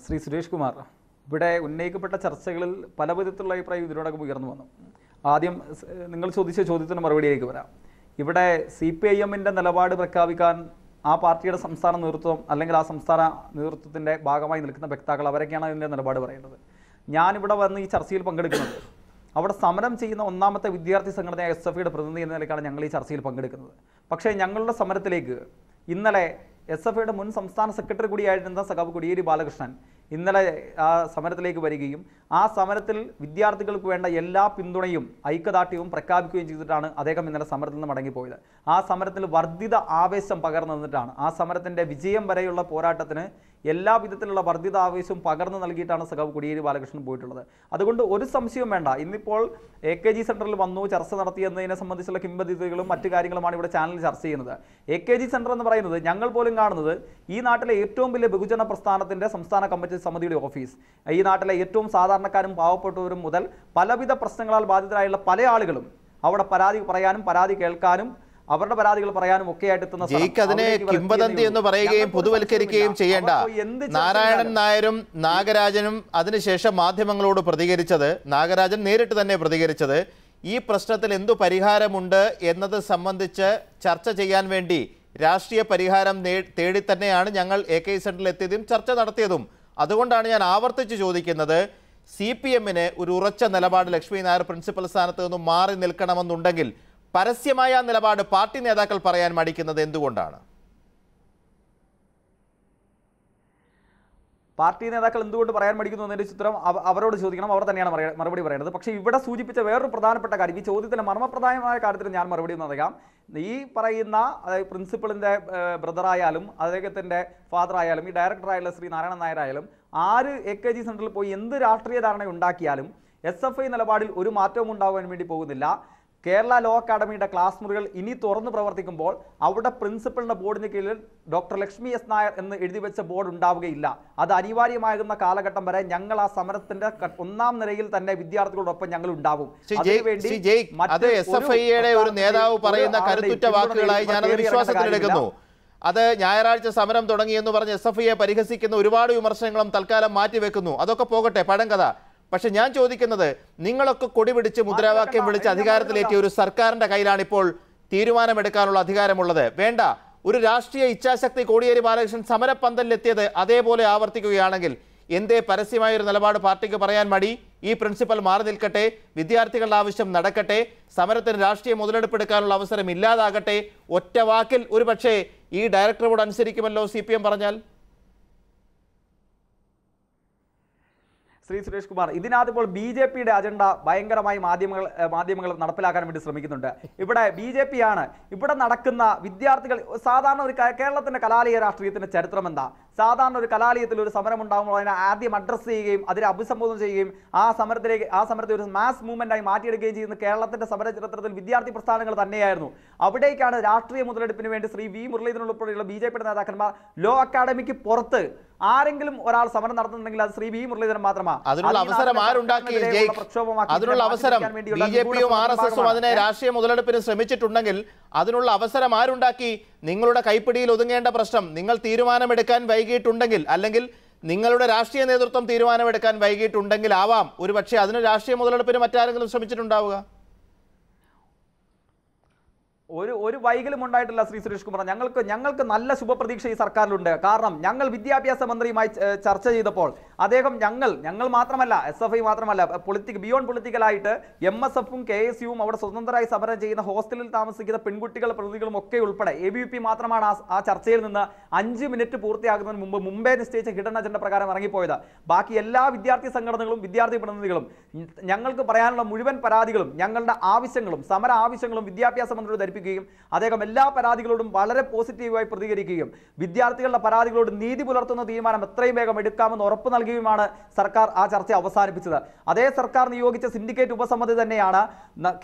ശ്രീ സുരേഷ് കുമാർ, ഇവിടെ ഉന്നയിക്കപ്പെട്ട ചർച്ചകളിൽ പല വിധത്തിലുള്ള അഭിപ്രായം ഇതിനോടൊപ്പം ഉയർന്നു വന്നു. ആദ്യം നിങ്ങൾ ചോദിച്ച ചോദ്യത്തിന് മറുപടിയിലേക്ക് വരാം. ഇവിടെ സി പി ഐ എമ്മിൻ്റെ നിലപാട് പ്രഖ്യാപിക്കാൻ ആ പാർട്ടിയുടെ സംസ്ഥാന നേതൃത്വം അല്ലെങ്കിൽ ആ സംസ്ഥാന നേതൃത്വത്തിൻ്റെ ഭാഗമായി നിൽക്കുന്ന വ്യക്താക്കൾ അവരൊക്കെയാണ് അതിൻ്റെ നിലപാട് പറയുന്നത്. ഞാനിവിടെ വന്ന് ഈ ചർച്ചയിൽ പങ്കെടുക്കുന്നത് അവിടെ സമരം ചെയ്യുന്ന ഒന്നാമത്തെ വിദ്യാർത്ഥി സംഘടനയായ എസ് എഫ് ഐയുടെ പ്രതിനിധി എന്ന നിലയ്ക്കാണ് ഞങ്ങൾ ഈ ചർച്ചയിൽ പങ്കെടുക്കുന്നത്. പക്ഷേ ഞങ്ങളുടെ സമരത്തിലേക്ക് ഇന്നലെ എസ് എഫ് ഐയുടെ മുൻ സംസ്ഥാന സെക്രട്ടറി കൂടിയായിരുന്ന സഖാവ് കോടിയേരി ബാലകൃഷ്ണൻ ഇന്നലെ ആ സമരത്തിലേക്ക് വരികയും ആ സമരത്തിൽ വിദ്യാർത്ഥികൾക്ക് വേണ്ട എല്ലാ പിന്തുണയും ഐക്യദാർഢ്യവും പ്രഖ്യാപിക്കുകയും ചെയ്തിട്ടാണ് അദ്ദേഹം ഇന്നലെ സമരത്തിൽ നിന്ന് മടങ്ങിപ്പോയത്. ആ സമരത്തിൽ വർദ്ധിത ആവേശം പകർന്നു നിന്നിട്ടാണ്, ആ സമരത്തിൻ്റെ വിജയം വരെയുള്ള പോരാട്ടത്തിന് എല്ലാ വിധത്തിലുള്ള വർദ്ധിത ആവേശവും പകർന്നു നൽകിയിട്ടാണ് സഖാവ് കോടിയേരി ബാലകൃഷ്ണൻ പോയിട്ടുള്ളത്. അതുകൊണ്ട് ഒരു സംശയവും വേണ്ട. ഇന്നിപ്പോൾ എ കെ ജി സെൻറ്ററിൽ വന്നു ചർച്ച നടത്തി എന്നതിനെ സംബന്ധിച്ചുള്ള കിംവദന്തികളും മറ്റു കാര്യങ്ങളുമാണ് ഇവിടെ ചാനൽ ചർച്ച ചെയ്യുന്നത്. എ കെ ജി സെൻറ്റർ എന്ന് പറയുന്നത് ഞങ്ങൾ പോലും കാണുന്നത് ഈ നാട്ടിലെ ഏറ്റവും വലിയ ബഹുജന പ്രസ്ഥാനത്തിൻ്റെ സംസ്ഥാന കമ്മിറ്റി സമിതിയുടെ ഓഫീസ്. ഈ നാട്ടിലെ ഏറ്റവും സാധാരണക്കാരും പാവപ്പെട്ടവരും മുതൽ പലവിധ പ്രശ്നങ്ങളാൽ ബാധിതരായുള്ള പല ആളുകളും അവിടെ പരാതി പറയാനും പരാതി കേൾക്കാനും അവരുടെ പരാതികൾ പറയാനും ഒക്കെ ആയിട്ട് എത്തുന്ന ജയിക്ക് അതിനെ കിംവദന്തി എന്ന് പറയുകയും പൊതുവൽക്കരിക്കുകയും ചെയ്യേണ്ട. നാരായണൻ നായരും നാഗരാജനും അതിനുശേഷം മാധ്യമങ്ങളോട് പ്രതികരിച്ചത്, നാഗരാജൻ നേരിട്ട് തന്നെ പ്രതികരിച്ചത്, ഈ പ്രശ്നത്തിൽ എന്തു പരിഹാരമുണ്ട് എന്നത് സംബന്ധിച്ച് ചർച്ച ചെയ്യാൻ വേണ്ടി രാഷ്ട്രീയ പരിഹാരം തേടി തന്നെയാണ് ഞങ്ങൾ എ കെ സെന്ററിൽ എത്തിയതും ചർച്ച നടത്തിയതും. അതുകൊണ്ടാണ് ഞാൻ ആവർത്തിച്ച് ചോദിക്കുന്നത്, സി പി എമ്മിന് ഒരു ഉറച്ച നിലപാട്, ലക്ഷ്മി നായർ പ്രിൻസിപ്പൽ സ്ഥാനത്ത് നിന്നും മാറി നിൽക്കണമെന്നുണ്ടെങ്കിൽ പരസ്യമായ ആ നിലപാട് പാർട്ടി നേതാക്കൾ പറയാൻ മടിക്കുന്നത് എന്തുകൊണ്ടാണ്? പാർട്ടി നേതാക്കൾ എന്തുകൊണ്ട് പറയാൻ മടിക്കുന്നു എന്നതിൻ്റെ ചിത്രം അവരോട് ചോദിക്കണം, അവർ തന്നെയാണ് മറുപടി പറയേണ്ടത്. പക്ഷേ ഇവിടെ സൂചിപ്പിച്ച വേറൊരു പ്രധാനപ്പെട്ട കാര്യം, ഈ ചോദ്യത്തിലെ മർമ്മപ്രധാനമായ കാര്യത്തിന് ഞാൻ മറുപടി നൽകാം. ഈ പറയുന്ന അതായത് പ്രിൻസിപ്പളിൻ്റെ ബ്രദറായാലും അദ്ദേഹത്തിൻ്റെ ഫാദറായാലും ഈ ഡയറക്ടറായാലും ശ്രീ നാരായണൻ നായരായാലും ആര് എ കെ ജി സെൻറ്ററിൽ പോയി എന്ത് രാഷ്ട്രീയ ധാരണ ഉണ്ടാക്കിയാലും എസ് എഫ് ഐ നിലപാടിൽ ഒരു മാറ്റവും ഉണ്ടാകാൻ വേണ്ടി പോകുന്നില്ല. കേരള ലോ അക്കാദമിയുടെ ക്ലാസ് മുറികൾ ഇനി തുറന്ന് പ്രവർത്തിക്കുമ്പോൾ അവിടെ പ്രിൻസിപ്പലിൻ്റെ ബോർഡിന് കീഴിൽ ഡോക്ടർ ലക്ഷ്മി എസ് നായർ എന്ന് എഴുതി വെച്ച ബോർഡ് ഉണ്ടാവുകയില്ല. അത് അനിവാര്യമാകുന്ന കാലഘട്ടം വരെ ഞങ്ങൾ ആ സമരത്തിന്റെ ഒന്നാം നിരയിൽ തന്നെ വിദ്യാർത്ഥികളോടൊപ്പം ഞങ്ങൾ ഉണ്ടാവും. അത് എസ് എഫ് ഐയുടെ ഒരു നേതാവ് പറയുന്ന കരുത്തുറ്റ വാക്കുകളായി ഞാനത് വിശ്വാസത്തിലെടുക്കുന്നു. അത് ഞായറാഴ്ച സമരം തുടങ്ങിയെന്ന് പറഞ്ഞ് എസ് എഫ് ഐയെ പരിഹസിക്കുന്ന ഒരുപാട് വിമർശനങ്ങളും തൽക്കാലം മാറ്റിവെക്കുന്നു. അതൊക്കെ പോകട്ടെ, പഴങ്കഥ. പക്ഷെ ഞാൻ ചോദിക്കുന്നത്, നിങ്ങളൊക്കെ കൊടി പിടിച്ച് മുദ്രാവാക്യം വിളിച്ച് അധികാരത്തിലേറ്റിയ ഒരു സർക്കാരിന്റെ കയ്യിലാണ് ഇപ്പോൾ തീരുമാനമെടുക്കാനുള്ള അധികാരമുള്ളത്. വേണ്ട, ഒരു രാഷ്ട്രീയ ഇച്ഛാശക്തി കോടിയേരി ബാലകൃഷ്ണൻ സമരപ്പന്തലിലെത്തിയത് അതേപോലെ ആവർത്തിക്കുകയാണെങ്കിൽ എന്തേ പരസ്യമായൊരു നിലപാട് പാർട്ടിക്ക് പറയാൻ മടി? ഈ പ്രിൻസിപ്പൽ മാറി നിൽക്കട്ടെ, വിദ്യാർത്ഥികളുടെ ആവശ്യം നടക്കട്ടെ, സമരത്തിന് രാഷ്ട്രീയ മുതലെടുപ്പെടുക്കാനുള്ള അവസരം ഇല്ലാതാകട്ടെ. ഒറ്റ വാക്കിൽ ഒരു പക്ഷേ ഈ ഡയറക്ടർ ബോർഡ് അനുസരിക്കുമല്ലോ സി പി എം പറഞ്ഞാൽ. ശ്രീ സുരേഷ് കുമാർ, ഇതിനകത്തിപ്പോൾ ബി ജെ പിയുടെ അജണ്ട ഭയങ്കരമായി മാധ്യമങ്ങൾ മാധ്യമങ്ങൾ നടപ്പിലാക്കാൻ വേണ്ടി ശ്രമിക്കുന്നുണ്ട്. ഇവിടെ ബി ജെ പി ആണ് ഇവിടെ നടക്കുന്ന വിദ്യാർത്ഥികൾ. സാധാരണ ഒരു കേരളത്തിൻ്റെ കലാലയ രാഷ്ട്രീയത്തിൻ്റെ ചരിത്രം എന്താ? സാധാരണ ഒരു കലാലയത്തിൽ ഒരു സമരം ഉണ്ടാകുമ്പോൾ അതിനെ ആദ്യം അഡ്രസ്സ് ചെയ്യുകയും അതിനെ അഭിസംബോധന ചെയ്യുകയും ആ സമരത്തിലേക്ക് ആ സമരത്തെ ഒരു മാസ് മൂവ്മെൻറ്റായി മാറ്റിയെടുക്കുകയും ചെയ്യുന്ന കേരളത്തിൻ്റെ സമര ചരിത്രത്തിൽ വിദ്യാർത്ഥി പ്രസ്ഥാനങ്ങൾ തന്നെയായിരുന്നു. അവിടേക്കാണ് രാഷ്ട്രീയ മുതലെടുപ്പിന് വേണ്ടി ശ്രീ വി മുരളീധരൻ ഉൾപ്പെടെയുള്ള ബി ജെ പിയുടെ നേതാക്കന്മാർ. ലോ അക്കാദമിക്ക് പുറത്ത് ആരെങ്കിലും ഒരാൾ സമരം നടത്തുന്നുണ്ടെങ്കിൽ അത് ശ്രീ വി മുരളീധരൻ മാത്രമാണ്. അതിനുള്ള അവസരം ആരുണ്ടാക്കി? അതിനുള്ള അവസരം ബി ജെ പിയും ആർ എസ് എസും അതിനെ രാഷ്ട്രീയ മുതലെടുപ്പിന് ശ്രമിച്ചിട്ടുണ്ടെങ്കിൽ അതിനുള്ള അവസരം ആരുണ്ടാക്കി? നിങ്ങളുടെ കൈപ്പിടിയിൽ ഒതുങ്ങേണ്ട പ്രശ്നം, നിങ്ങൾ തീരുമാനമെടുക്കാൻ വൈകിയിട്ടുണ്ടെങ്കിൽ, അല്ലെങ്കിൽ നിങ്ങളുടെ രാഷ്ട്രീയ നേതൃത്വം തീരുമാനമെടുക്കാൻ വൈകിയിട്ടുണ്ടെങ്കിൽ ആവാം ഒരു പക്ഷേ അതിന് രാഷ്ട്രീയ മുതലെടുപ്പിന് മറ്റാരെങ്കിലും ശ്രമിച്ചിട്ടുണ്ടാവുക. ഒരു ഒരു വൈകലും ഉണ്ടായിട്ടില്ല ശ്രീ സുരേഷ് കുമാർ. ഞങ്ങൾക്ക് ഞങ്ങൾക്ക് നല്ല ശുഭപ്രതീക്ഷ ഈ സർക്കാരിലുണ്ട്. കാരണം ഞങ്ങൾ വിദ്യാഭ്യാസ മന്ത്രിയുമായി ചർച്ച ചെയ്തപ്പോൾ അദ്ദേഹം ഞങ്ങൾ ഞങ്ങൾ മാത്രമല്ല എസ് എഫ് ഐ മാത്രമല്ല പൊളിറ്റിക് ബിയോണ്ട് പൊളിറ്റിക്കലായിട്ട് എം എസ് എഫും കെ എസ് യുവും അവിടെ സ്വതന്ത്രമായി സമരം ചെയ്യുന്ന ഹോസ്റ്റലിൽ താമസിക്കുന്ന പെൺകുട്ടികൾ പ്രതികളും ഒക്കെ ഉൾപ്പെടെ എ ബി വി പി മാത്രമാണ് ആ ആ ചർച്ചയിൽ നിന്ന് അഞ്ച് മിനിറ്റ് പൂർത്തിയാകുന്നതിന് മുമ്പ് മുമ്പേ നിശ്ചയിച്ച ഹിഡൻ അജണ്ട പ്രകാരം ഇറങ്ങിപ്പോയത്. ബാക്കി എല്ലാ വിദ്യാർത്ഥി സംഘടനകളും വിദ്യാർത്ഥി പ്രതിനിധികളും ഞങ്ങൾക്ക് പറയാനുള്ള മുഴുവൻ പരാതികളും ഞങ്ങളുടെ ആവശ്യങ്ങളും സമര ആവശ്യങ്ങളും വിദ്യാഭ്യാസ മന്ത്രിയോട് ധരിപ്പിക്കും. അദ്ദേഹം എല്ലാ പരാതികളോടും വളരെ പോസിറ്റീവായി പ്രതികരിക്കുകയും വിദ്യാർത്ഥികളുടെ പരാതികളോട് നീതി പുലർത്തുന്ന തീരുമാനം എത്രയും വേഗം എടുക്കാമെന്ന് ഉറപ്പ് നൽകുകയുമാണ് സർക്കാർ ആ ചർച്ച അവസാനിപ്പിച്ചത്. അതേ സർക്കാർ നിയോഗിച്ച സിൻഡിക്കേറ്റ് ഉപസമിതി തന്നെയാണ്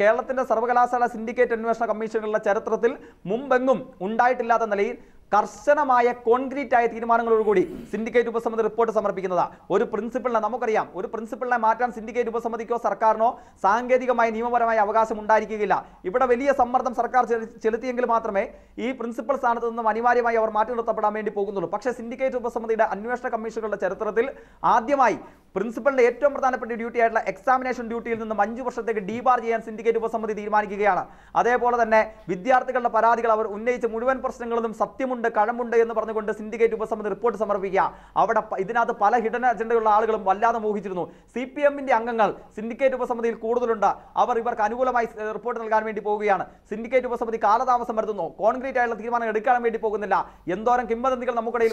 കേരളത്തിന്റെ സർവകലാശാല സിൻഡിക്കേറ്റ് അന്വേഷണ കമ്മീഷനുകളുടെ ചരിത്രത്തിൽ മുമ്പെങ്ങും ഉണ്ടായിട്ടില്ലാത്ത നിലയിൽ കർശനമായ കോൺക്രീറ്റ് ആയ തീരുമാനങ്ങളോടുകൂടി സിൻഡിക്കേറ്റ് ഉപസമിതി റിപ്പോർട്ട് സമർപ്പിക്കുന്നതാണ്. ഒരു പ്രിൻസിപ്പളിനെ നമുക്കറിയാം, ഒരു പ്രിൻസിപ്പളിനെ മാറ്റാൻ സിൻഡിക്കേറ്റ് ഉപസമിതിക്കോ സർക്കാരിനോ സാങ്കേതികമായി നിയമപരമായ അവകാശം ഉണ്ടായിരിക്കുകയില്ല. ഇവിടെ വലിയ സമ്മർദ്ദം സർക്കാർ ചെലുത്തിയെങ്കിൽ മാത്രമേ ഈ പ്രിൻസിപ്പൽ സ്ഥാനത്ത് നിന്നും അനിവാര്യമായി അവർ മാറ്റി നിർത്തപ്പെടാൻ വേണ്ടി പോകുന്നുള്ളൂ. പക്ഷേ സിൻഡിക്കേറ്റ് ഉപസമിതിയുടെ അന്വേഷണ കമ്മീഷനുകളുടെ ചരിത്രത്തിൽ ആദ്യമായി പ്രിൻസിപ്പലിന്റെ ഏറ്റവും പ്രധാനപ്പെട്ട ഡ്യൂട്ടി ആയിട്ടുള്ള എക്സാമിനേഷൻ ഡ്യൂട്ടിയിൽ നിന്നും അഞ്ചു വർഷത്തേക്ക് ഡീബാർ ചെയ്യാൻ സിൻഡിക്കേറ്റ് ഉപസമിതി തീരുമാനിക്കുകയാണ്. അതേപോലെ തന്നെ വിദ്യാർത്ഥികളുടെ പരാതികൾ അവർ ഉന്നയിച്ച മുഴുവൻ പ്രശ്നങ്ങളൊന്നും സത്യമുണ്ട് കടമുണ്ട് കടമുണ്ട് എന്ന് പറഞ്ഞുകൊണ്ട് സിൻഡിക്കേറ്റ് ഉപസമിതി റിപ്പോർട്ട് സമർപ്പിക്കുക. അവിടെ ഇതിനകത്ത് പല ഹിഡൻ അജണ്ടയുള്ള ആളുകളും വല്ലാതെ മോഹിച്ചിരുന്നു. സി പി എമ്മിന്റെ അംഗങ്ങൾ സിൻഡിക്കേറ്റ് ഉപസമിതിയിൽ കൂടുതലുണ്ട്. അവർ ഇവർക്ക് അനുകൂലമായി റിപ്പോർട്ട് നൽകാൻ വേണ്ടി പോവുകയാണ്. സിൻഡിക്കേറ്റ് ഉപസമിതി കാലതാമസം വരുത്തുന്നു. കോൺക്രീറ്റ് ആയിട്ടുള്ള തീരുമാനം എടുക്കാൻ വേണ്ടി പോകുന്നില്ല. എന്തോരം കിംബന്ധനികൾ നമുക്കിടയിൽ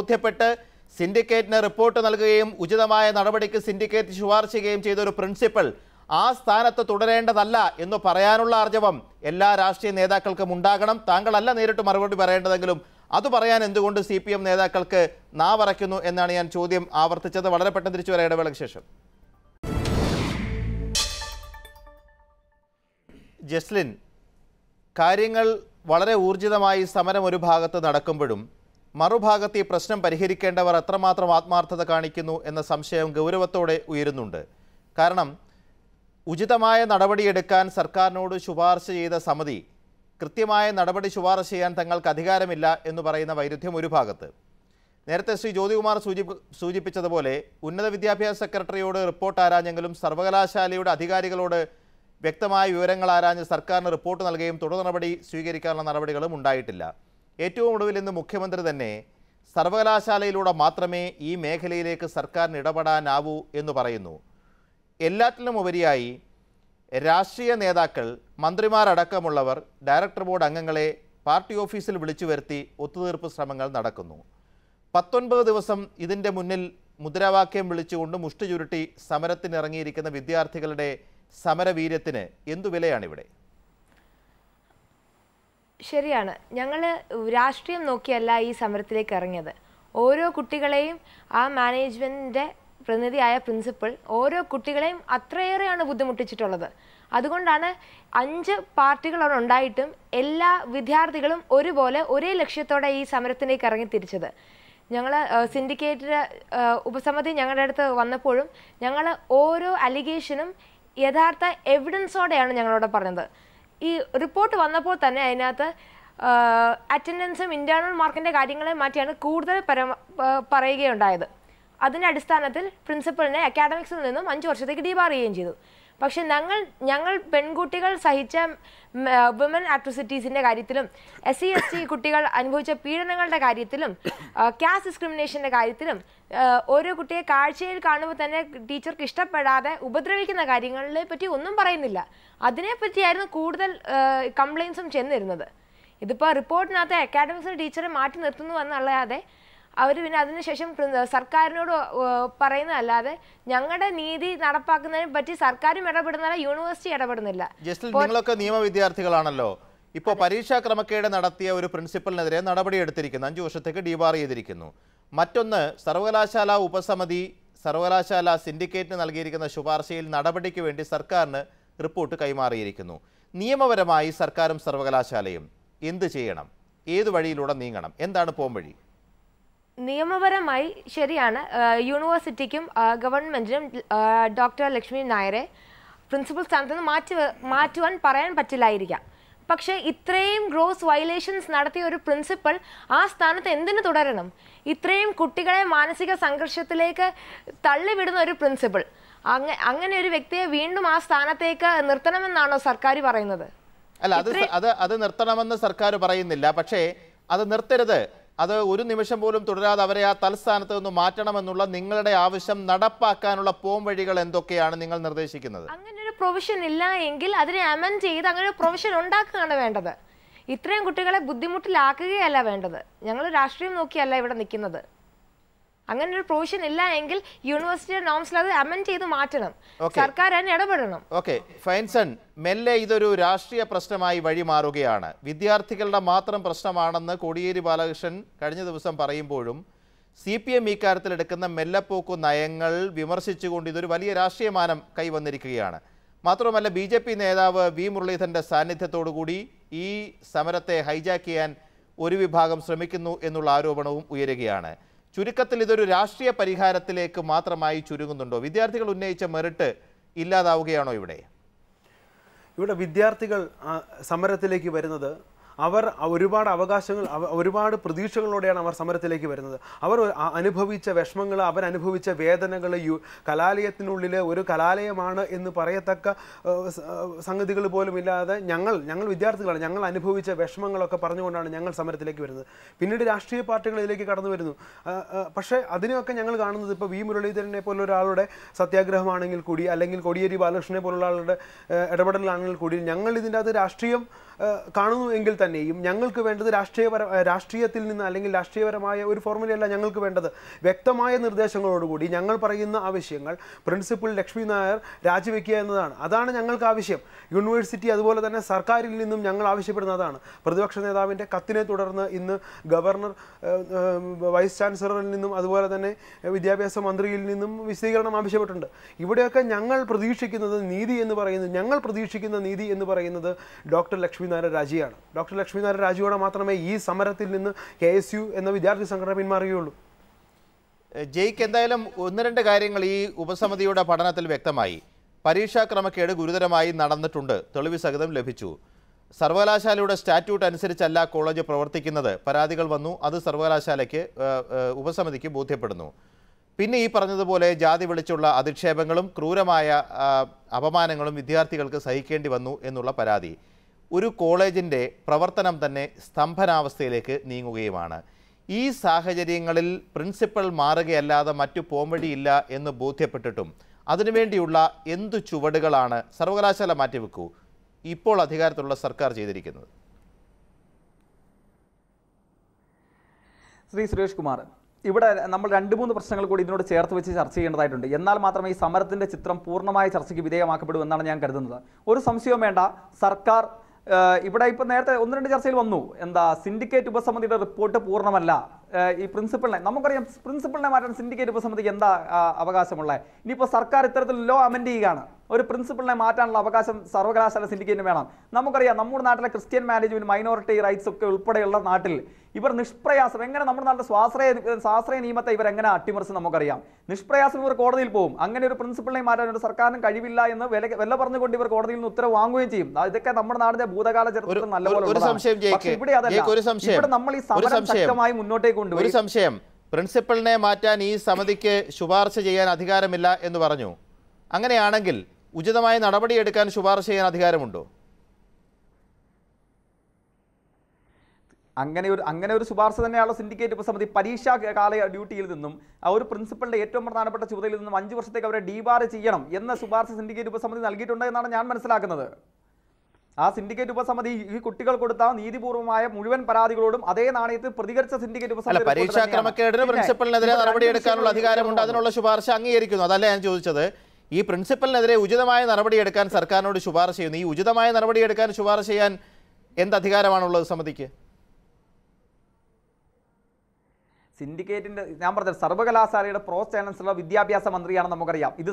ബോധ്യപ്പെട്ട് സിൻഡിക്കേറ്റിന് റിപ്പോർട്ട് നൽകുകയും ഉചിതമായ നടപടിക്ക് സിൻഡിക്കേറ്റ് ശുപാർശ ചെയ്യുകയും ചെയ്ത ഒരു പ്രിൻസിപ്പൽ ആ സ്ഥാനത്ത് തുടരേണ്ടതല്ല എന്ന് പറയാനുള്ള ആർജവം എല്ലാ രാഷ്ട്രീയ നേതാക്കൾക്കും ഉണ്ടാകണം. താങ്കളല്ല നേരിട്ട് മറുപടി പറയേണ്ടതെങ്കിലും അത് പറയാൻ എന്തുകൊണ്ട് സി പി എം നേതാക്കൾക്ക് നാവറയ്ക്കുന്നു എന്നാണ് ഞാൻ ചോദ്യം ആവർത്തിച്ചത്. വളരെ പെട്ടെന്ന് തിരിച്ചു വരാം ഇടവേളയ്ക്ക് ശേഷം. ജസ്ലിൻ, കാര്യങ്ങൾ വളരെ ഊർജിതമായി സമരം ഒരു ഭാഗത്ത് നടക്കുമ്പോഴും മറുഭാഗത്ത് ഈ പ്രശ്നം പരിഹരിക്കേണ്ടവർ എത്രമാത്രം ആത്മാർത്ഥത കാണിക്കുന്നു എന്ന സംശയം ഗൗരവത്തോടെ ഉയരുന്നുണ്ട്. കാരണം ഉചിതമായ നടപടിയെടുക്കാൻ സർക്കാരിനോട് ശുപാർശ ചെയ്ത സമിതി കൃത്യമായ നടപടി ശുപാർശ ചെയ്യാൻ തങ്ങൾക്ക് അധികാരമില്ല എന്ന് പറയുന്ന വൈരുദ്ധ്യം ഒരു ഭാഗത്ത്. നേരത്തെ ശ്രീ ജ്യോതികുമാർ സൂചി സൂചിപ്പിച്ചതുപോലെ ഉന്നത വിദ്യാഭ്യാസ സെക്രട്ടറിയോട് റിപ്പോർട്ട് ആരാഞ്ഞെങ്കിലും സർവകലാശാലയുടെ അധികാരികളോട് വ്യക്തമായ വിവരങ്ങൾ ആരാഞ്ഞ് സർക്കാരിന് റിപ്പോർട്ട് നൽകുകയും തുടർ നടപടി സ്വീകരിക്കാനുള്ള നടപടികളും ഉണ്ടായിട്ടില്ല. ഏറ്റവും ഒടുവിൽ ഇന്ന് മുഖ്യമന്ത്രി തന്നെ സർവകലാശാലയിലൂടെ മാത്രമേ ഈ മേഖലയിലേക്ക് സർക്കാരിന് ഇടപെടാനാവൂ എന്ന് പറയുന്നു. എല്ലാറ്റിലും ഉപരിയായി രാഷ്ട്രീയ നേതാക്കൾ, മന്ത്രിമാരടക്കമുള്ളവർ ഡയറക്ടർ ബോർഡ് അംഗങ്ങളെ പാർട്ടി ഓഫീസിൽ വിളിച്ചു വരുത്തി ഒത്തുതീർപ്പ് ശ്രമങ്ങൾ നടക്കുന്നു. പത്തൊൻപത് ദിവസം ഇതിൻ്റെ മുന്നിൽ മുദ്രാവാക്യം വിളിച്ചുകൊണ്ട് മുഷ്ടി ചുരുട്ടി സമരത്തിനിറങ്ങിയിരിക്കുന്ന വിദ്യാർത്ഥികളുടെ സമരവീര്യത്തിന് എന്തു വിലയാണിവിടെ? ശരിയാണ്, ഞങ്ങൾ രാഷ്ട്രീയം നോക്കിയല്ല ഈ സമരത്തിലേക്ക് ഇറങ്ങിയത്. ഓരോ കുട്ടികളെയും ആ മാനേജ്മെൻറ്റിൻ്റെ പ്രതിനിധിയായ പ്രിൻസിപ്പൽ ഓരോ കുട്ടികളെയും അത്രയേറെയാണ് ബുദ്ധിമുട്ടിച്ചിട്ടുള്ളത്. അതുകൊണ്ടാണ് അഞ്ച് പാർട്ടികൾ അവിടെ ഉണ്ടായിട്ടും എല്ലാ വിദ്യാർത്ഥികളും ഒരുപോലെ ഒരേ ലക്ഷ്യത്തോടെ ഈ സമരത്തിലേക്ക് ഇറങ്ങി തിരിച്ചത്. ഞങ്ങൾ സിൻഡിക്കേറ്റിൻ്റെ ഉപസമിതി ഞങ്ങളുടെ അടുത്ത് വന്നപ്പോഴും ഞങ്ങൾ ഓരോ അലിഗേഷനും യഥാർത്ഥ എവിഡൻസോടെയാണ് ഞങ്ങളോട് പറഞ്ഞത്. ഈ റിപ്പോർട്ട് വന്നപ്പോൾ തന്നെ അതിനകത്ത് അറ്റൻഡൻസും ഇൻറ്റേർണൽ മാർക്കിൻ്റെ കാര്യങ്ങളെ മാറ്റിയാണ് കൂടുതൽ പര പറയുകയുണ്ടായത്. അതിൻ്റെ അടിസ്ഥാനത്തിൽ പ്രിൻസിപ്പലിനെ അക്കാഡമിക്സിൽ നിന്നും അഞ്ച് വർഷത്തേക്ക് ഡീബാർ ചെയ്യുകയും ചെയ്തു. പക്ഷെ ഞങ്ങൾ ഞങ്ങൾ പെൺകുട്ടികൾ സഹിച്ച വുമൻ അട്രോസിറ്റീസിൻ്റെ കാര്യത്തിലും എസ് സി എസ് ടി കുട്ടികൾ അനുഭവിച്ച പീഡനങ്ങളുടെ കാര്യത്തിലും കാസ്റ്റ് ഡിസ്ക്രിമിനേഷൻ്റെ കാര്യത്തിലും ഓരോ കുട്ടിയെ കാഴ്ചയിൽ കാണുമ്പോൾ തന്നെ ടീച്ചർക്ക് ഇഷ്ടപ്പെടാതെ ഉപദ്രവിക്കുന്ന കാര്യങ്ങളെ പറ്റി ഒന്നും പറയുന്നില്ല. അതിനെപ്പറ്റിയായിരുന്നു കൂടുതൽ കംപ്ലയിൻസും ചെന്നിരുന്നത്. ഇതിപ്പോൾ റിപ്പോർട്ടിനകത്ത് അക്കാഡമിക്സിൽ ടീച്ചറെ മാറ്റി നിർത്തുന്നു എന്നല്ലാതെ അവർ പിന്നെ അതിനുശേഷം സർക്കാരിനോട് പറയുന്നതല്ലാതെ ഞങ്ങളുടെ നീതി നടപ്പാക്കുന്നതിനെ പറ്റി സർക്കാരും ഇടപെടുന്നില്ല, യൂണിവേഴ്സിറ്റി ഇടപെടുന്നില്ല. ജസ്റ്റിൽ, നിങ്ങളൊക്കെ നിയമ വിദ്യാർത്ഥികളാണല്ലോ. ഇപ്പോൾ പരീക്ഷാ ക്രമക്കേട് നടത്തിയ ഒരു പ്രിൻസിപ്പലിനെതിരെ നടപടിയെടുത്തിരിക്കുന്നു, അഞ്ചു വർഷത്തേക്ക് ഡീബാർ ചെയ്തിരിക്കുന്നു. മറ്റൊന്ന്, സർവകലാശാല ഉപസമിതി സർവകലാശാല സിൻഡിക്കേറ്റിന് നൽകിയിരിക്കുന്ന ശുപാർശയിൽ നടപടിക്ക് വേണ്ടി സർക്കാരിന് റിപ്പോർട്ട് കൈമാറിയിരിക്കുന്നു. നിയമപരമായി സർക്കാരും സർവകലാശാലയും എന്ത് ചെയ്യണം? ഏത് വഴിയിലൂടെ നീങ്ങണം? എന്താണ് പോംവഴി? നിയമപരമായി ശരിയാണ്, യൂണിവേഴ്സിറ്റിക്കും ഗവൺമെൻറ്റിനും ഡോക്ടർ ലക്ഷ്മി നായരെ പ്രിൻസിപ്പൽ സ്ഥാനത്ത് നിന്ന് മാറ്റി മാറ്റുവാൻ പറയാൻ പറ്റില്ലായിരിക്കാം. പക്ഷേ ഇത്രയും ഗ്രോസ് വയലേഷൻസ് നടത്തിയ ഒരു പ്രിൻസിപ്പൽ ആ സ്ഥാനത്ത് എന്തിനു തുടരണം? ഇത്രയും കുട്ടികളെ മാനസിക സംഘർഷത്തിലേക്ക് തള്ളിവിടുന്ന ഒരു പ്രിൻസിപ്പൽ, അങ്ങ അങ്ങനെ ഒരു വ്യക്തിയെ വീണ്ടും ആ സ്ഥാനത്തേക്ക് നിർത്തണമെന്നാണോ സർക്കാർ പറയുന്നത്? അല്ല, അത് അത് അത് നിർത്തണമെന്ന് സർക്കാർ പറയുന്നില്ല. പക്ഷേ അത് നിർത്തരുത്, അത് ഒരു നിമിഷം പോലും തുടരാതെ അവരെ ആ തൽസ്ഥാനത്ത് നിന്ന് മാറ്റണമെന്നുള്ള നിങ്ങളുടെ ആവശ്യം നടപ്പാക്കാനുള്ള പോം വഴികൾ എന്തൊക്കെയാണ് നിങ്ങൾ നിർദ്ദേശിക്കുന്നത്? അങ്ങനെ ഒരു പ്രൊവിഷൻ ഇല്ല എങ്കിൽ അതിനെ അമെൻഡ് ചെയ്ത് അങ്ങനെ ഒരു പ്രൊവിഷൻ ഉണ്ടാക്കുകയാണ് വേണ്ടത്. ഇത്രയും കുട്ടികളെ ബുദ്ധിമുട്ടിലാക്കുകയല്ല വേണ്ടത്. ഞങ്ങൾ രാഷ്ട്രീയം നോക്കിയല്ല ഇവിടെ നിൽക്കുന്നത്. അങ്ങനെ ഒരു പ്രൊവിഷൻ ഇല്ല എങ്കിൽ യൂണിവേഴ്സിറ്റിയുടെ നോംസിൽ അത് അമെൻഡ് ചെയ്ത് മാറ്റണം, സർക്കാർ അതിന് ഇടപെടണം. ഓക്കെ ഫൈൻസൺ, മെല്ലെ ഇതൊരു രാഷ്ട്രീയ പ്രശ്നമായി വഴി മാറുകയാണ്. വിദ്യാർത്ഥികളുടെ മാത്രം പ്രശ്നമാണെന്ന് കോടിയേരി ബാലകൃഷ്ണൻ കഴിഞ്ഞ ദിവസം പറയുമ്പോഴും സി പി എം ഇക്കാര്യത്തിലെടുക്കുന്ന മെല്ലപ്പോക്കു നയങ്ങൾ വിമർശിച്ചുകൊണ്ട് ഇതൊരു വലിയ രാഷ്ട്രീയ മാനം കൈവന്നിരിക്കുകയാണ്. മാത്രമല്ല, ബി ജെ പി നേതാവ് വി മുരളീധരൻ്റെ സാന്നിധ്യത്തോടു കൂടി ഈ സമരത്തെ ഹൈജാക്ക് ചെയ്യാൻ ഒരു വിഭാഗം ശ്രമിക്കുന്നു എന്നുള്ള ആരോപണവും ഉയരുകയാണ്. ചുരുക്കത്തിൽ ഇതൊരു രാഷ്ട്രീയ പരിഹാരത്തിലേക്ക് മാത്രമായി ചുരുങ്ങുന്നുണ്ടോ? വിദ്യാർത്ഥികൾ ഉന്നയിച്ച മെറിറ്റ് ഇല്ലാതാവുകയാണോ ഇവിടെ? ഇവിടെ വിദ്യാർത്ഥികൾ സമരത്തിലേക്ക് വരുന്നത് അവർ ഒരുപാട് അവകാശങ്ങൾ ഒരുപാട് പ്രതീക്ഷകളോടെയാണ് അവർ സമരത്തിലേക്ക് വരുന്നത്. അവർ അനുഭവിച്ച വിഷമങ്ങൾ, അവർ അനുഭവിച്ച വേദനകൾ, കലാലയത്തിനുള്ളിലെ ഒരു കലാലയമാണ് എന്ന് പറയത്തക്ക സംഗതികൾ പോലും ഇല്ലാതെ ഞങ്ങൾ ഞങ്ങൾ വിദ്യാർത്ഥികളാണ്, ഞങ്ങൾ അനുഭവിച്ച വിഷമങ്ങളൊക്കെ പറഞ്ഞുകൊണ്ടാണ് ഞങ്ങൾ സമരത്തിലേക്ക് വരുന്നത്. പിന്നീട് രാഷ്ട്രീയ പാർട്ടികളിലേക്ക് കടന്നു വരുന്നു. പക്ഷേ അതിനെയൊക്കെ ഞങ്ങൾ കാണുന്നത് ഇപ്പോൾ വി മുരളീധരനെ പോലെ ഒരാളുടെ സത്യാഗ്രഹമാണെങ്കിൽ കൂടി, അല്ലെങ്കിൽ കോടിയേരി ബാലകൃഷ്ണനെ പോലുള്ള ആളുടെ ഇടപെടലാണെങ്കിൽ കൂടി ഞങ്ങൾ ഇതിൻ്റെ അത് രാഷ്ട്രീയം കാണുന്നു എങ്കിൽ തന്നെയും ഞങ്ങൾക്ക് വേണ്ടത് രാഷ്ട്രീയപര രാഷ്ട്രീയത്തിൽ നിന്ന് അല്ലെങ്കിൽ രാഷ്ട്രീയപരമായ ഒരു ഫോർമുലയല്ല ഞങ്ങൾക്ക് വേണ്ടത്. വ്യക്തമായ നിർദ്ദേശങ്ങളോടുകൂടി ഞങ്ങൾ പറയുന്ന ആവശ്യങ്ങൾ, പ്രിൻസിപ്പൽ ലക്ഷ്മി നായർ രാജിവെക്കുക എന്നതാണ്, അതാണ് ഞങ്ങൾക്ക് ആവശ്യം. യൂണിവേഴ്സിറ്റി അതുപോലെ തന്നെ സർക്കാരിൽ നിന്നും ഞങ്ങൾ ആവശ്യപ്പെടുന്നതാണ്. പ്രതിപക്ഷ നേതാവിൻ്റെ കത്തിനെ തുടർന്ന് ഇന്ന് ഗവർണർ വൈസ് ചാൻസലറിൽ നിന്നും അതുപോലെ തന്നെ വിദ്യാഭ്യാസ മന്ത്രിയിൽ നിന്നും വിശദീകരണം ആവശ്യപ്പെട്ടിട്ടുണ്ട്. ഇവിടെയൊക്കെ ഞങ്ങൾ പ്രതീക്ഷിക്കുന്നത് നീതി എന്ന് പറയുന്നത് ഞങ്ങൾ പ്രതീക്ഷിക്കുന്ന നീതി എന്ന് പറയുന്നത് ഡോക്ടർ ലക്ഷ്മി നായർ രാജിയാണ്. ഡോക്ടർ ലക്ഷ്മി നായർ രാജിയോടെ മാത്രമേ ഈ സമരത്തിൽ നിന്ന് കെ എസ് യു എന്ന വിദ്യാർത്ഥി സംഘടന പിന്മാറുകയുള്ളൂ. ജയ്ക്ക് എന്തായാലും ഒന്ന് രണ്ട് കാര്യങ്ങൾ ഈ ഉപസമിതിയുടെ പഠനത്തിൽ വ്യക്തമായി. പരീക്ഷാക്രമക്കേട് ഗുരുതരമായി നടന്നിട്ടുണ്ട്, തെളിവ് സഹിതം ലഭിച്ചു. സർവകലാശാലയുടെ സ്റ്റാറ്റ്യൂട്ട് അനുസരിച്ചല്ല കോളേജ് പ്രവർത്തിക്കുന്നത്, പരാതികൾ വന്നു. അത് സർവകലാശാലയ്ക്ക് ഉപസമിതിക്ക് ബോധ്യപ്പെടുന്നു. പിന്നെ ഈ പറഞ്ഞതുപോലെ ജാതി വിളിച്ചുള്ള അധിക്ഷേപങ്ങളും ക്രൂരമായ അപമാനങ്ങളും വിദ്യാർത്ഥികൾക്ക് സഹിക്കേണ്ടി വന്നു എന്നുള്ള പരാതി. ഒരു കോളേജിൻ്റെ പ്രവർത്തനം തന്നെ സ്തംഭനാവസ്ഥയിലേക്ക് നീങ്ങുകയുമാണ്. ഈ സാഹചര്യങ്ങളിൽ പ്രിൻസിപ്പൽ മാറുകയല്ലാതെ മറ്റു പോംവഴിയില്ല എന്ന് ബോധ്യപ്പെട്ടിട്ടും അതിനുവേണ്ടിയുള്ള എന്തു ചുവടുകളാണ് സർവകലാശാല മാറ്റിവെക്കൂ ഇപ്പോൾ അധികാരത്തിലുള്ള സർക്കാർ ചെയ്തിരിക്കുന്നത്? ശ്രീ സുരേഷ് കുമാർ, ഇവിടെ നമ്മൾ രണ്ട് മൂന്ന് പ്രശ്നങ്ങൾ കൂടി ഇതിനോട് ചേർത്ത് വെച്ച് ചർച്ച ചെയ്യേണ്ടതായിട്ടുണ്ട്. എന്നാൽ മാത്രമേ ഈ സമരത്തിൻ്റെ ചിത്രം പൂർണ്ണമായ ചർച്ചയ്ക്ക് വിധേയമാക്കപ്പെടൂ എന്നാണ് ഞാൻ കരുതുന്നത്. ഒരു സംശയവും വേണ്ട, സർക്കാർ ഇവിടെ ഇപ്പോൾ നേരത്തെ ഒന്ന് രണ്ട് ചർച്ചയിൽ വന്നു, എന്താ സിൻഡിക്കേറ്റ് ഉപസമിതിയുടെ റിപ്പോർട്ട് പൂർണ്ണമല്ല. ഈ പ്രിൻസിപ്പളിനെ നമുക്കറിയാം, പ്രിൻസിപ്പളിനെ മാറ്റാൻ സിൻഡിക്കേറ്റ് ഉപസമിതിക്ക് എന്താ അവകാശമുള്ളത്? ഇനിയിപ്പോൾ സർക്കാർ ഇത്തരത്തിൽ ലോ അമെൻഡ് ചെയ്യുകയാണ്. ഒരു പ്രിൻസിപ്പളിനെ മാറ്റാനുള്ള അവകാശം സർവകലാശാല സിൻഡിക്കേറ്റിന് വേണം. നമുക്കറിയാം നമ്മുടെ നാട്ടിലെ ക്രിസ്ത്യൻ മാനേജ്മെൻറ്റ്, മൈനോറിറ്റി റൈറ്റ്സ് ഒക്കെ ഉൾപ്പെടെയുള്ള നാട്ടിൽ ഇവർ നിഷ്പ്രയാസം എങ്ങനെ നമ്മുടെ നാട്ടിലെ സ്വാശ്രയ സ്വാശ്രയ നിയമത്തെ ഇവർ എങ്ങനെ അട്ടിമറിച്ച് നമുക്കറിയാം. നിഷ്പ്രയാസം ഇവർ കോടതിയിൽ പോകും. അങ്ങനെ ഒരു പ്രിൻസിപ്പളിനെ മാറ്റാൻ ഒരു സർക്കാരിനും കഴിവില്ല എന്ന് വില വില പറഞ്ഞുകൊണ്ട് ഇവർ കോടതിയിൽ നിന്ന് ഉത്തരവ് വാങ്ങുകയും ചെയ്യും. ഇതൊക്കെ നമ്മുടെ നാടിന്റെ ഭൂതകാല ചരിത്രത്തിൽ നല്ലപോലെ. ഇവിടെ അതല്ല, ഇവിടെ നമ്മൾ ഈ സമരം ശക്തമായി മുന്നോട്ടേക്ക് കൊണ്ടുപോയി. സംശയം, പ്രിൻസിപ്പളിനെ മാറ്റാൻ ഈ സമിതിക്ക് ശുപാർശ ചെയ്യാൻ അധികാരമില്ല എന്ന് പറഞ്ഞു. അങ്ങനെയാണെങ്കിൽ ഉചിതമായ നടപടിയെടുക്കാൻ ശുപാർശ ചെയ്യാൻ അധികാരമുണ്ടോ? അങ്ങനെ ഒരു അങ്ങനെ ഒരു ശുപാർശ തന്നെയാണല്ലോ സിൻഡിക്കേറ്റ് ഉപസമിതി പരീക്ഷാ കാല ഡ്യൂട്ടിയിൽ നിന്നും ആ ഒരു പ്രിൻസിപ്പളിൻ്റെ ഏറ്റവും പ്രധാനപ്പെട്ട ചുമതലയിൽ നിന്നും അഞ്ച് വർഷത്തേക്ക് അവരെ ഡീബാർ ചെയ്യണം എന്ന ശുപാർശ സിൻഡിക്കേറ്റ് ഉപസമിതി നൽകിയിട്ടുണ്ട് എന്നാണ് ഞാൻ മനസ്സിലാക്കുന്നത്. ആ സിൻഡിക്കേറ്റ് ഉപസമിതി ഈ കുട്ടികൾ കൊടുത്ത നീതിപൂർവമായ മുഴുവൻ പരാതികളോടും അതേ നാണയത്തിൽ പ്രതികരിച്ച സിൻഡിക്കേറ്റ് ഉപസമിതി പരീക്ഷാക്രമക്കേടിന് പ്രിൻസിപ്പളിനെതിരെ നടപടിയെടുക്കാനുള്ള അധികാരമുണ്ട്, അതിനുള്ള ശുപാർശ അംഗീകരിക്കുന്നു. അതല്ല ഞാൻ ചോദിച്ചത്. ഈ പ്രിൻസിപ്പലിനെതിരെ ഉചിതമായ നടപടിയെടുക്കാൻ സർക്കാരിനോട് ശുപാർശ ചെയ്യുന്നു. ഈ ഉചിതമായ നടപടിയെടുക്കാൻ ശുപാർശ ചെയ്യാൻ എന്തധികാരമാണുള്ളത് സമിതിക്ക്? സിൻഡിക്കേറ്റിൻ്റെ ഞാൻ പറഞ്ഞത് സർവകലാശാലയുടെ പ്രോ ചാൻസലർ വിദ്യാഭ്യാസ മന്ത്രിയാണെന്ന് നമുക്കറിയാം. ഇത്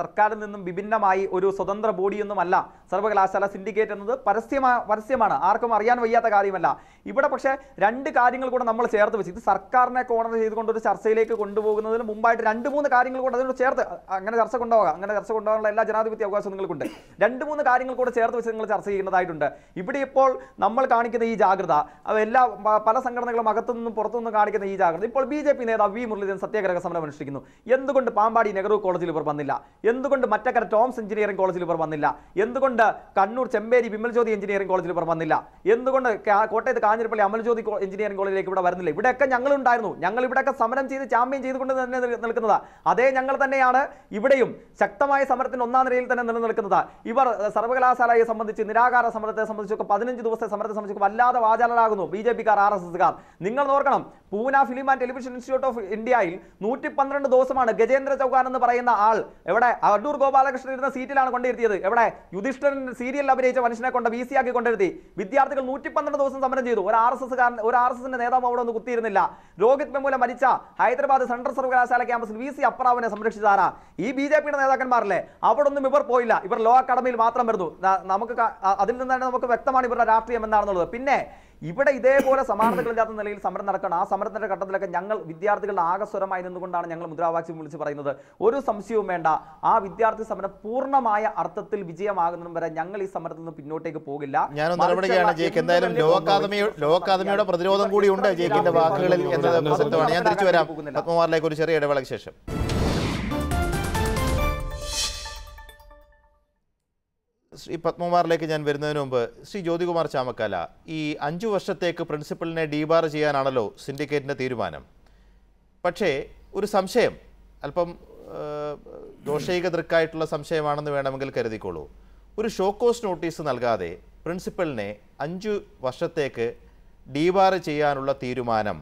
സർക്കാരിൽ നിന്നും വിഭിന്നമായി ഒരു സ്വതന്ത്ര ബോഡിയൊന്നുമല്ല സർവകലാശാല സിൻഡിക്കേറ്റ് എന്നത്. പരസ്യമാ പരസ്യമാണ്, ആർക്കും അറിയാൻ വയ്യാത്ത കാര്യമല്ല. ഇവിടെ പക്ഷേ രണ്ട് കാര്യങ്ങൾ കൂടെ നമ്മൾ ചേർത്ത് വെച്ച് ഇത് സർക്കാരിനെ കോർണർ ചെയ്തുകൊണ്ട് ഒരു ചർച്ചയിലേക്ക് കൊണ്ടുപോകുന്നതിന് മുമ്പായിട്ട് രണ്ട് മൂന്ന് കാര്യങ്ങൾ കൂടെ അതിനോട് ചേർത്ത് അങ്ങനെ ചർച്ച കൊണ്ടുപോകാം. അങ്ങനെ ചർച്ച കൊണ്ടുപോകാനുള്ള എല്ലാ ജനാധിപത്യ അവകാശവും നിങ്ങൾക്കുണ്ട്. രണ്ട് മൂന്ന് കാര്യങ്ങൾ കൂടെ ചേർത്ത് വെച്ച് നിങ്ങൾ ചർച്ച ചെയ്യുന്നതായിട്ടുണ്ട്. ഇവിടെ ഇപ്പോൾ നമ്മൾ കാണിക്കുന്ന ഈ ജാഗ്രത, എല്ലാ പല സംഘടനകളും അകത്തുനിന്നും പുറത്തുനിന്നും കാണിക്കുന്ന ഈ ജാഗ്രത. ഇപ്പോൾ ബി ജെ പി നേതാവ് വി മുരളീധരൻ സത്യാഗ്രഹ സമരം അനുഷ്ഠിക്കുന്നു. എന്തുകൊണ്ട് പാമ്പാടി നെഹ്റു കോളേജിൽ ഇവർ വന്നില്ല? എന്തുകൊണ്ട് മറ്റക്കര ടോംസ് എഞ്ചിനീയറിംഗ് കോളേജിൽ ഇവർ വന്നില്ല? എന്തുകൊണ്ട് കണ്ണൂർ ചെമ്പേരി വിമൽജ്യോതി എഞ്ചിനീയറിംഗ് കോളേജിൽ ഇവർ വന്നില്ല? എന്തുകൊണ്ട് കോട്ടയത്ത് കാഞ്ഞിരപ്പള്ളി അമൽജ്യോതി എഞ്ചിനീയറിംഗ് കോളേജിലേക്ക് ഇവിടെ വരുന്നില്ല? ഇവിടെയൊക്കെ ഞങ്ങളുണ്ടായിരുന്നു. ഞങ്ങൾ ഇവിടെയൊക്കെ സമരം ചെയ്ത് ചാമ്പ്യൻ ചെയ്തുകൊണ്ട് തന്നെ നിൽക്കുന്നതാ. അതേ ഞങ്ങൾ തന്നെയാണ് ഇവിടെയും ശക്തമായ സമരത്തിന് ഒന്നാം നിരയിൽ തന്നെ നിലനിൽക്കുന്നത്. ഇവർ സർവകലാശാലയെ സംബന്ധിച്ച്, നിരാകാര സമരത്തെ സംബന്ധിച്ചൊക്കെ, പതിനഞ്ച് ദിവസത്തെ സമരത്തെ സംബന്ധിച്ചൊക്കെ വല്ലാതെ വാചാലരാകുന്നു ബി ജെ പിക്കാർ, ആർ എസ് എസ്കാർ. നിങ്ങൾ ഓർക്കണം, Pune film and television institute of ഇന്ത്യയിൽ നൂറ്റി പന്ത്രണ്ട് ദിവസമാണ് ഗജേന്ദ്ര ചൗഹാൻ എന്ന് പറയുന്ന ആൾ, എവിടെ അടൂർ ഗോപാലകൃഷ്ണൻ ഇരുന്ന സീറ്റിലാണ് കൊണ്ടിരുത്തിയത്. എവിടെ യുധിഷ്ഠിരൻ സീരിയലിൽ അഭിനയിച്ച മനുഷ്യനെ കൊണ്ട് ബി സി ആക്കി കൊണ്ടിരുത്തി. വിദ്യാർത്ഥികൾ നൂറ്റി പന്ത്രണ്ട് ദിവസം സമരം ചെയ്തു. ഒരു ആർ എസ് എസ് കാരൻ ഒരു ആർ എസ് എസിന്റെ നേതാവ് അവിടെ ഒന്ന് കുത്തിയിരുന്നില്ല. രോഹിത് വെമുല മരിച്ച ഹൈദരാബാദ് സെൻട്രൽ സർവകലാശാല ക്യാമ്പസിൽ വി സി അപ്പറാവിനെ സംരക്ഷിച്ചാരാ? ഈ ബി ജെ പിയുടെ നേതാക്കന്മാരല്ലേ? അവിടെ ഒന്നും ഇവർ പോയില്ല. ഇവർ ലോ അക്കാഡമിയിൽ മാത്രം വരുന്നു. നമുക്ക് അതിൽ നിന്നാണ് നമുക്ക് വ്യക്തമാണ് ഇവരുടെ രാഷ്ട്രീയം എന്താണെന്നുള്ളത്. പിന്നെ ഇവിടെ ഇതേപോലെ സമാനതകളില്ലാത്ത നിലയിൽ സമരം നടക്കണം. ആ സമരത്തിന്റെ ഘട്ടത്തിലൊക്കെ ഞങ്ങൾ വിദ്യാർത്ഥികളുടെ ആകസ്വരമായി നിന്നുകൊണ്ടാണ് ഞങ്ങൾ മുദ്രാവാക്യം വിളിച്ച് പറയുന്നത്. ഒരു സംശയവും വേണ്ട, ആ വിദ്യാർത്ഥി സമരം പൂർണ്ണമായ അർത്ഥത്തിൽ വിജയമാകുന്നതും വരെ ഞങ്ങൾ ഈ സമരത്തിൽ നിന്ന് പിന്നോട്ടേക്ക് പോകില്ല. പ്രതിരോധം കൂടിയുണ്ട് ജയിക്കിന്റെ വാക്കുകളിൽ എന്നത് ഞാൻ തിരിച്ചു വരാം പത്മകുമാറിലേക്ക് ഒരു ചെറിയ ഇടവേളയ്ക്ക് ശേഷം. ശ്രീ പത്മകുമാറിലേക്ക് ഞാൻ വരുന്നതിന് മുമ്പ് ശ്രീ ജ്യോതികുമാർ ചാമക്കാല, ഈ അഞ്ചു വർഷത്തേക്ക് പ്രിൻസിപ്പലിനെ ഡീബാർ ചെയ്യാനാണല്ലോ സിൻഡിക്കേറ്റിൻ്റെ തീരുമാനം. പക്ഷേ ഒരു സംശയം, അല്പം ദോഷൈക ദൃക്കായിട്ടുള്ള സംശയമാണെന്ന് വേണമെങ്കിൽ കരുതിക്കോളൂ. ഒരു ഷോക്കോസ് നോട്ടീസ് നൽകാതെ പ്രിൻസിപ്പലിനെ അഞ്ചു വർഷത്തേക്ക് ഡീബാർ ചെയ്യാനുള്ള തീരുമാനം